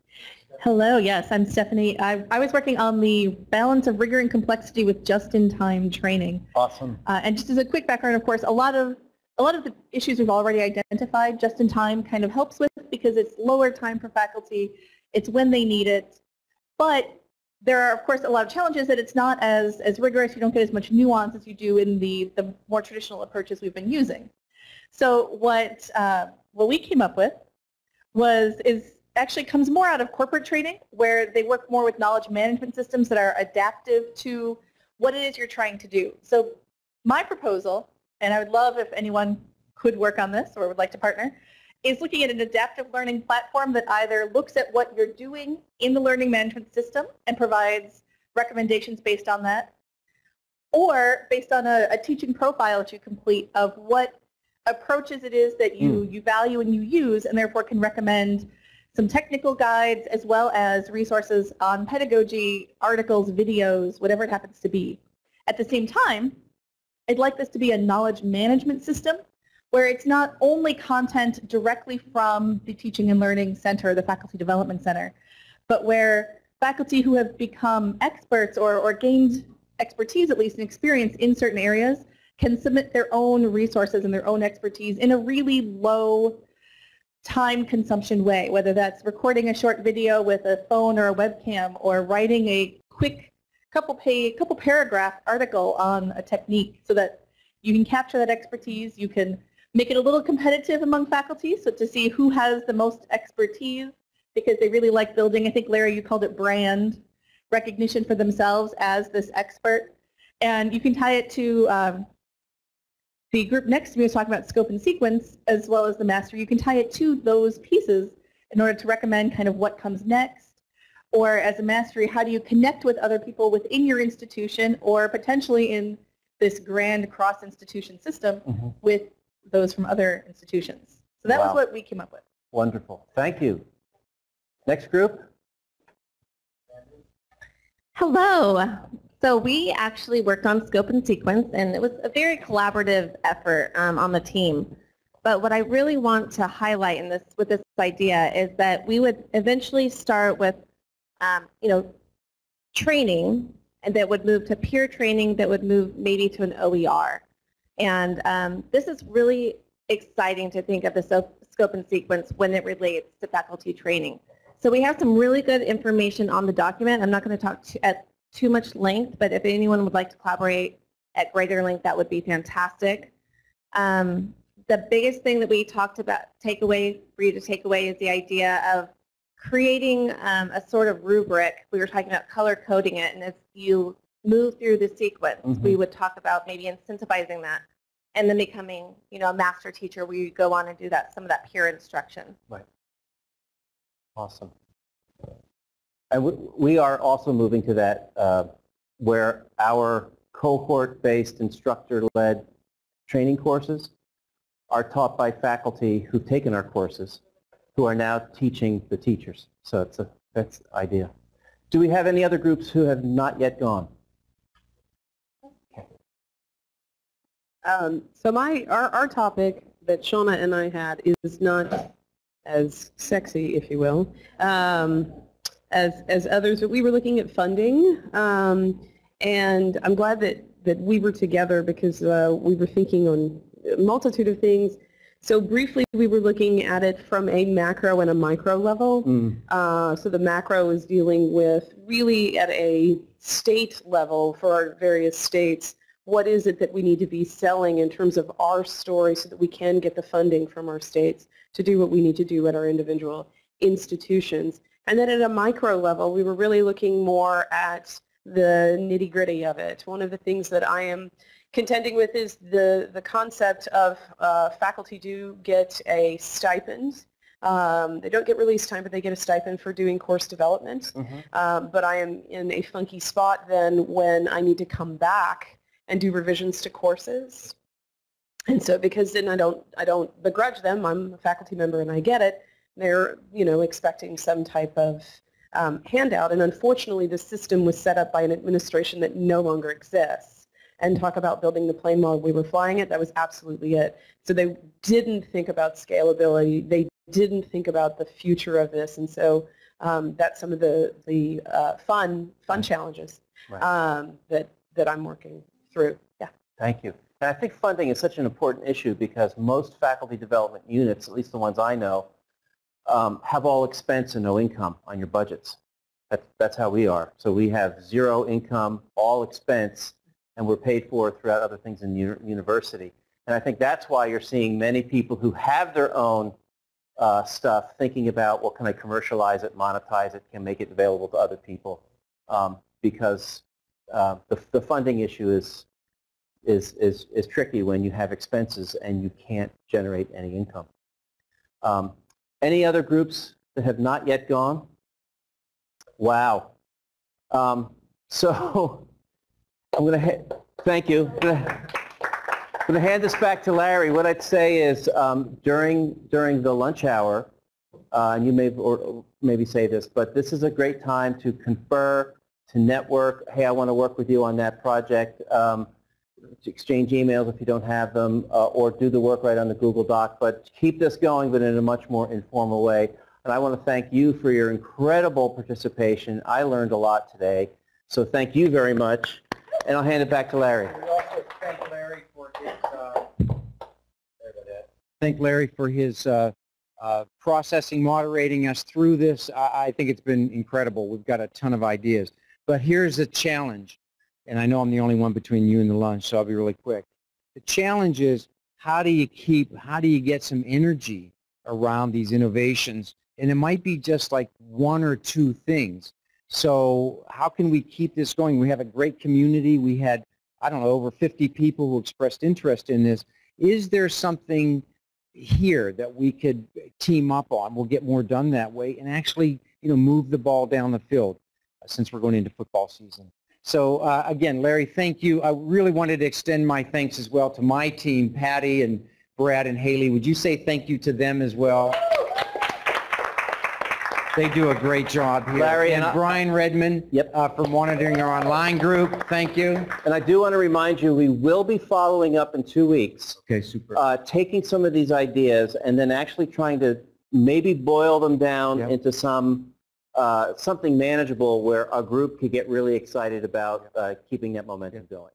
Hello, yes, I'm Stephanie. I was working on the balance of rigor and complexity with just-in-time training. Awesome. And just as a quick background, of course, a lot of the issues we've already identified, just-in-time kind of helps with because it's lower time for faculty, it's when they need it. But there are, of course, a lot of challenges that it's not as rigorous, you don't get as much nuance as you do in the more traditional approaches we've been using. So what we came up with actually comes more out of corporate training, where they work more with knowledge management systems that are adaptive to what it is you're trying to do. So my proposal, and I would love if anyone could work on this or would like to partner, is looking at an adaptive learning platform that either looks at what you're doing in the learning management system and provides recommendations based on that, or based on a teaching profile that you complete of what approaches it is that you value and you use, and therefore can recommend some technical guides as well as resources on pedagogy, articles, videos, whatever it happens to be. At the same time, I'd like this to be a knowledge management system where it's not only content directly from the Teaching and Learning Center, the Faculty Development Center, but where faculty who have become experts or gained expertise, at least, and experience in certain areas can submit their own resources and their own expertise in a really low time consumption way, whether that's recording a short video with a phone or a webcam, or writing a quick couple paragraph article on a technique, so that you can capture that expertise. You can make it a little competitive among faculty, so to see who has the most expertise, because they really like building, I think Larry, you called it brand recognition for themselves as this expert. And you can tie it to the group next to me was talking about scope and sequence as well as the mastery. You can tie it to those pieces in order to recommend kind of what comes next. Or as a mastery, how do you connect with other people within your institution or potentially in this grand cross-institution system with those from other institutions. So that was what we came up with. Wonderful. Thank you. Next group. Hello. So we actually worked on scope and sequence, and it was a very collaborative effort on the team. But what I really want to highlight in this, with this idea, is that we would eventually start with training, and that would move to peer training, that would move maybe to an OER. And this is really exciting to think of the scope and sequence when it relates to faculty training. So we have some really good information on the document. I'm not going to talk at too much length, but if anyone would like to collaborate at greater length, that would be fantastic. The biggest thing that we talked about, for you to take away, is the idea of creating a sort of rubric. We were talking about color coding it, and as you move through the sequence, we would talk about maybe incentivizing that, and then becoming, you know, a master teacher where you go on and do that, some of that peer instruction. Right. Awesome. And we are also moving to that where our cohort-based, instructor-led training courses are taught by faculty who've taken our courses, who are now teaching the teachers. So it's that's the idea. Do we have any other groups who have not yet gone? Okay. So our topic that Shauna and I had is not as sexy, if you will, as others, but we were looking at funding. And I'm glad that we were together, because we were thinking on a multitude of things. So briefly, we were looking at it from a macro and a micro level. So the macro is dealing with, really at a state level for our various states, what is it that we need to be selling in terms of our story so that we can get the funding from our states to do what we need to do at our individual institutions. And then at a micro level, we were really looking more at the nitty-gritty of it. One of the things that I am contending with is the concept of faculty do get a stipend. They don't get release time, but they get a stipend for doing course development. But I am in a funky spot then when I need to come back and do revisions to courses. And so because then I don't begrudge them. I'm a faculty member and I get it. They're, you know, expecting some type of handout. And unfortunately, the system was set up by an administration that no longer exists. And talk about building the plane while we were flying it, that was absolutely it. So they didn't think about scalability. They didn't think about the future of this. And so that's some of the fun challenges that I'm working through. Yeah. Thank you. And I think funding is such an important issue because most faculty development units, at least the ones I know, have all expense and no income on your budgets. That's how we are. So we have zero income, all expense, and we're paid for throughout other things in the university. And I think that's why you're seeing many people who have their own stuff thinking about, well, can I commercialize it, monetize it, can make it available to other people, because the funding issue is tricky when you have expenses and you can't generate any income. Any other groups that have not yet gone? Wow. So I'm going to thank you. I'm going to hand this back to Larry. What I'd say is during the lunch hour, and you may or maybe say this, but this is a great time to confer, to network. Hey, I want to work with you on that project. To exchange emails if you don't have them, or do the work right on the Google Doc. But keep this going, but in a much more informal way. And I want to thank you for your incredible participation. I learned a lot today, so thank you very much. And I'll hand it back to Larry. We also thank Larry for his, processing, moderating us through this. I think it's been incredible. We've got a ton of ideas. But here's the challenge, and I know I'm the only one between you and the lunch, so I'll be really quick. The challenge is how do you get some energy around these innovations? And it might be just like one or two things. So how can we keep this going? We have a great community. We had, I don't know, over 50 people who expressed interest in this. Is there something here that we could team up on. We'll get more done that way and actually, you know, move the ball down the field since we're going into football season. So again, Larry, thank you. I really wanted to extend my thanks as well to my team, Patty and Brad and Haley. Would you say thank you to them as well? They do a great job here. Larry and Brian Redman, yep, for monitoring our online group. Thank you. And I do want to remind you, we will be following up in 2 weeks. Okay, super. Taking some of these ideas and then actually trying to maybe boil them down, yep, into some something manageable where our group could get really excited about keeping that momentum, yep, going.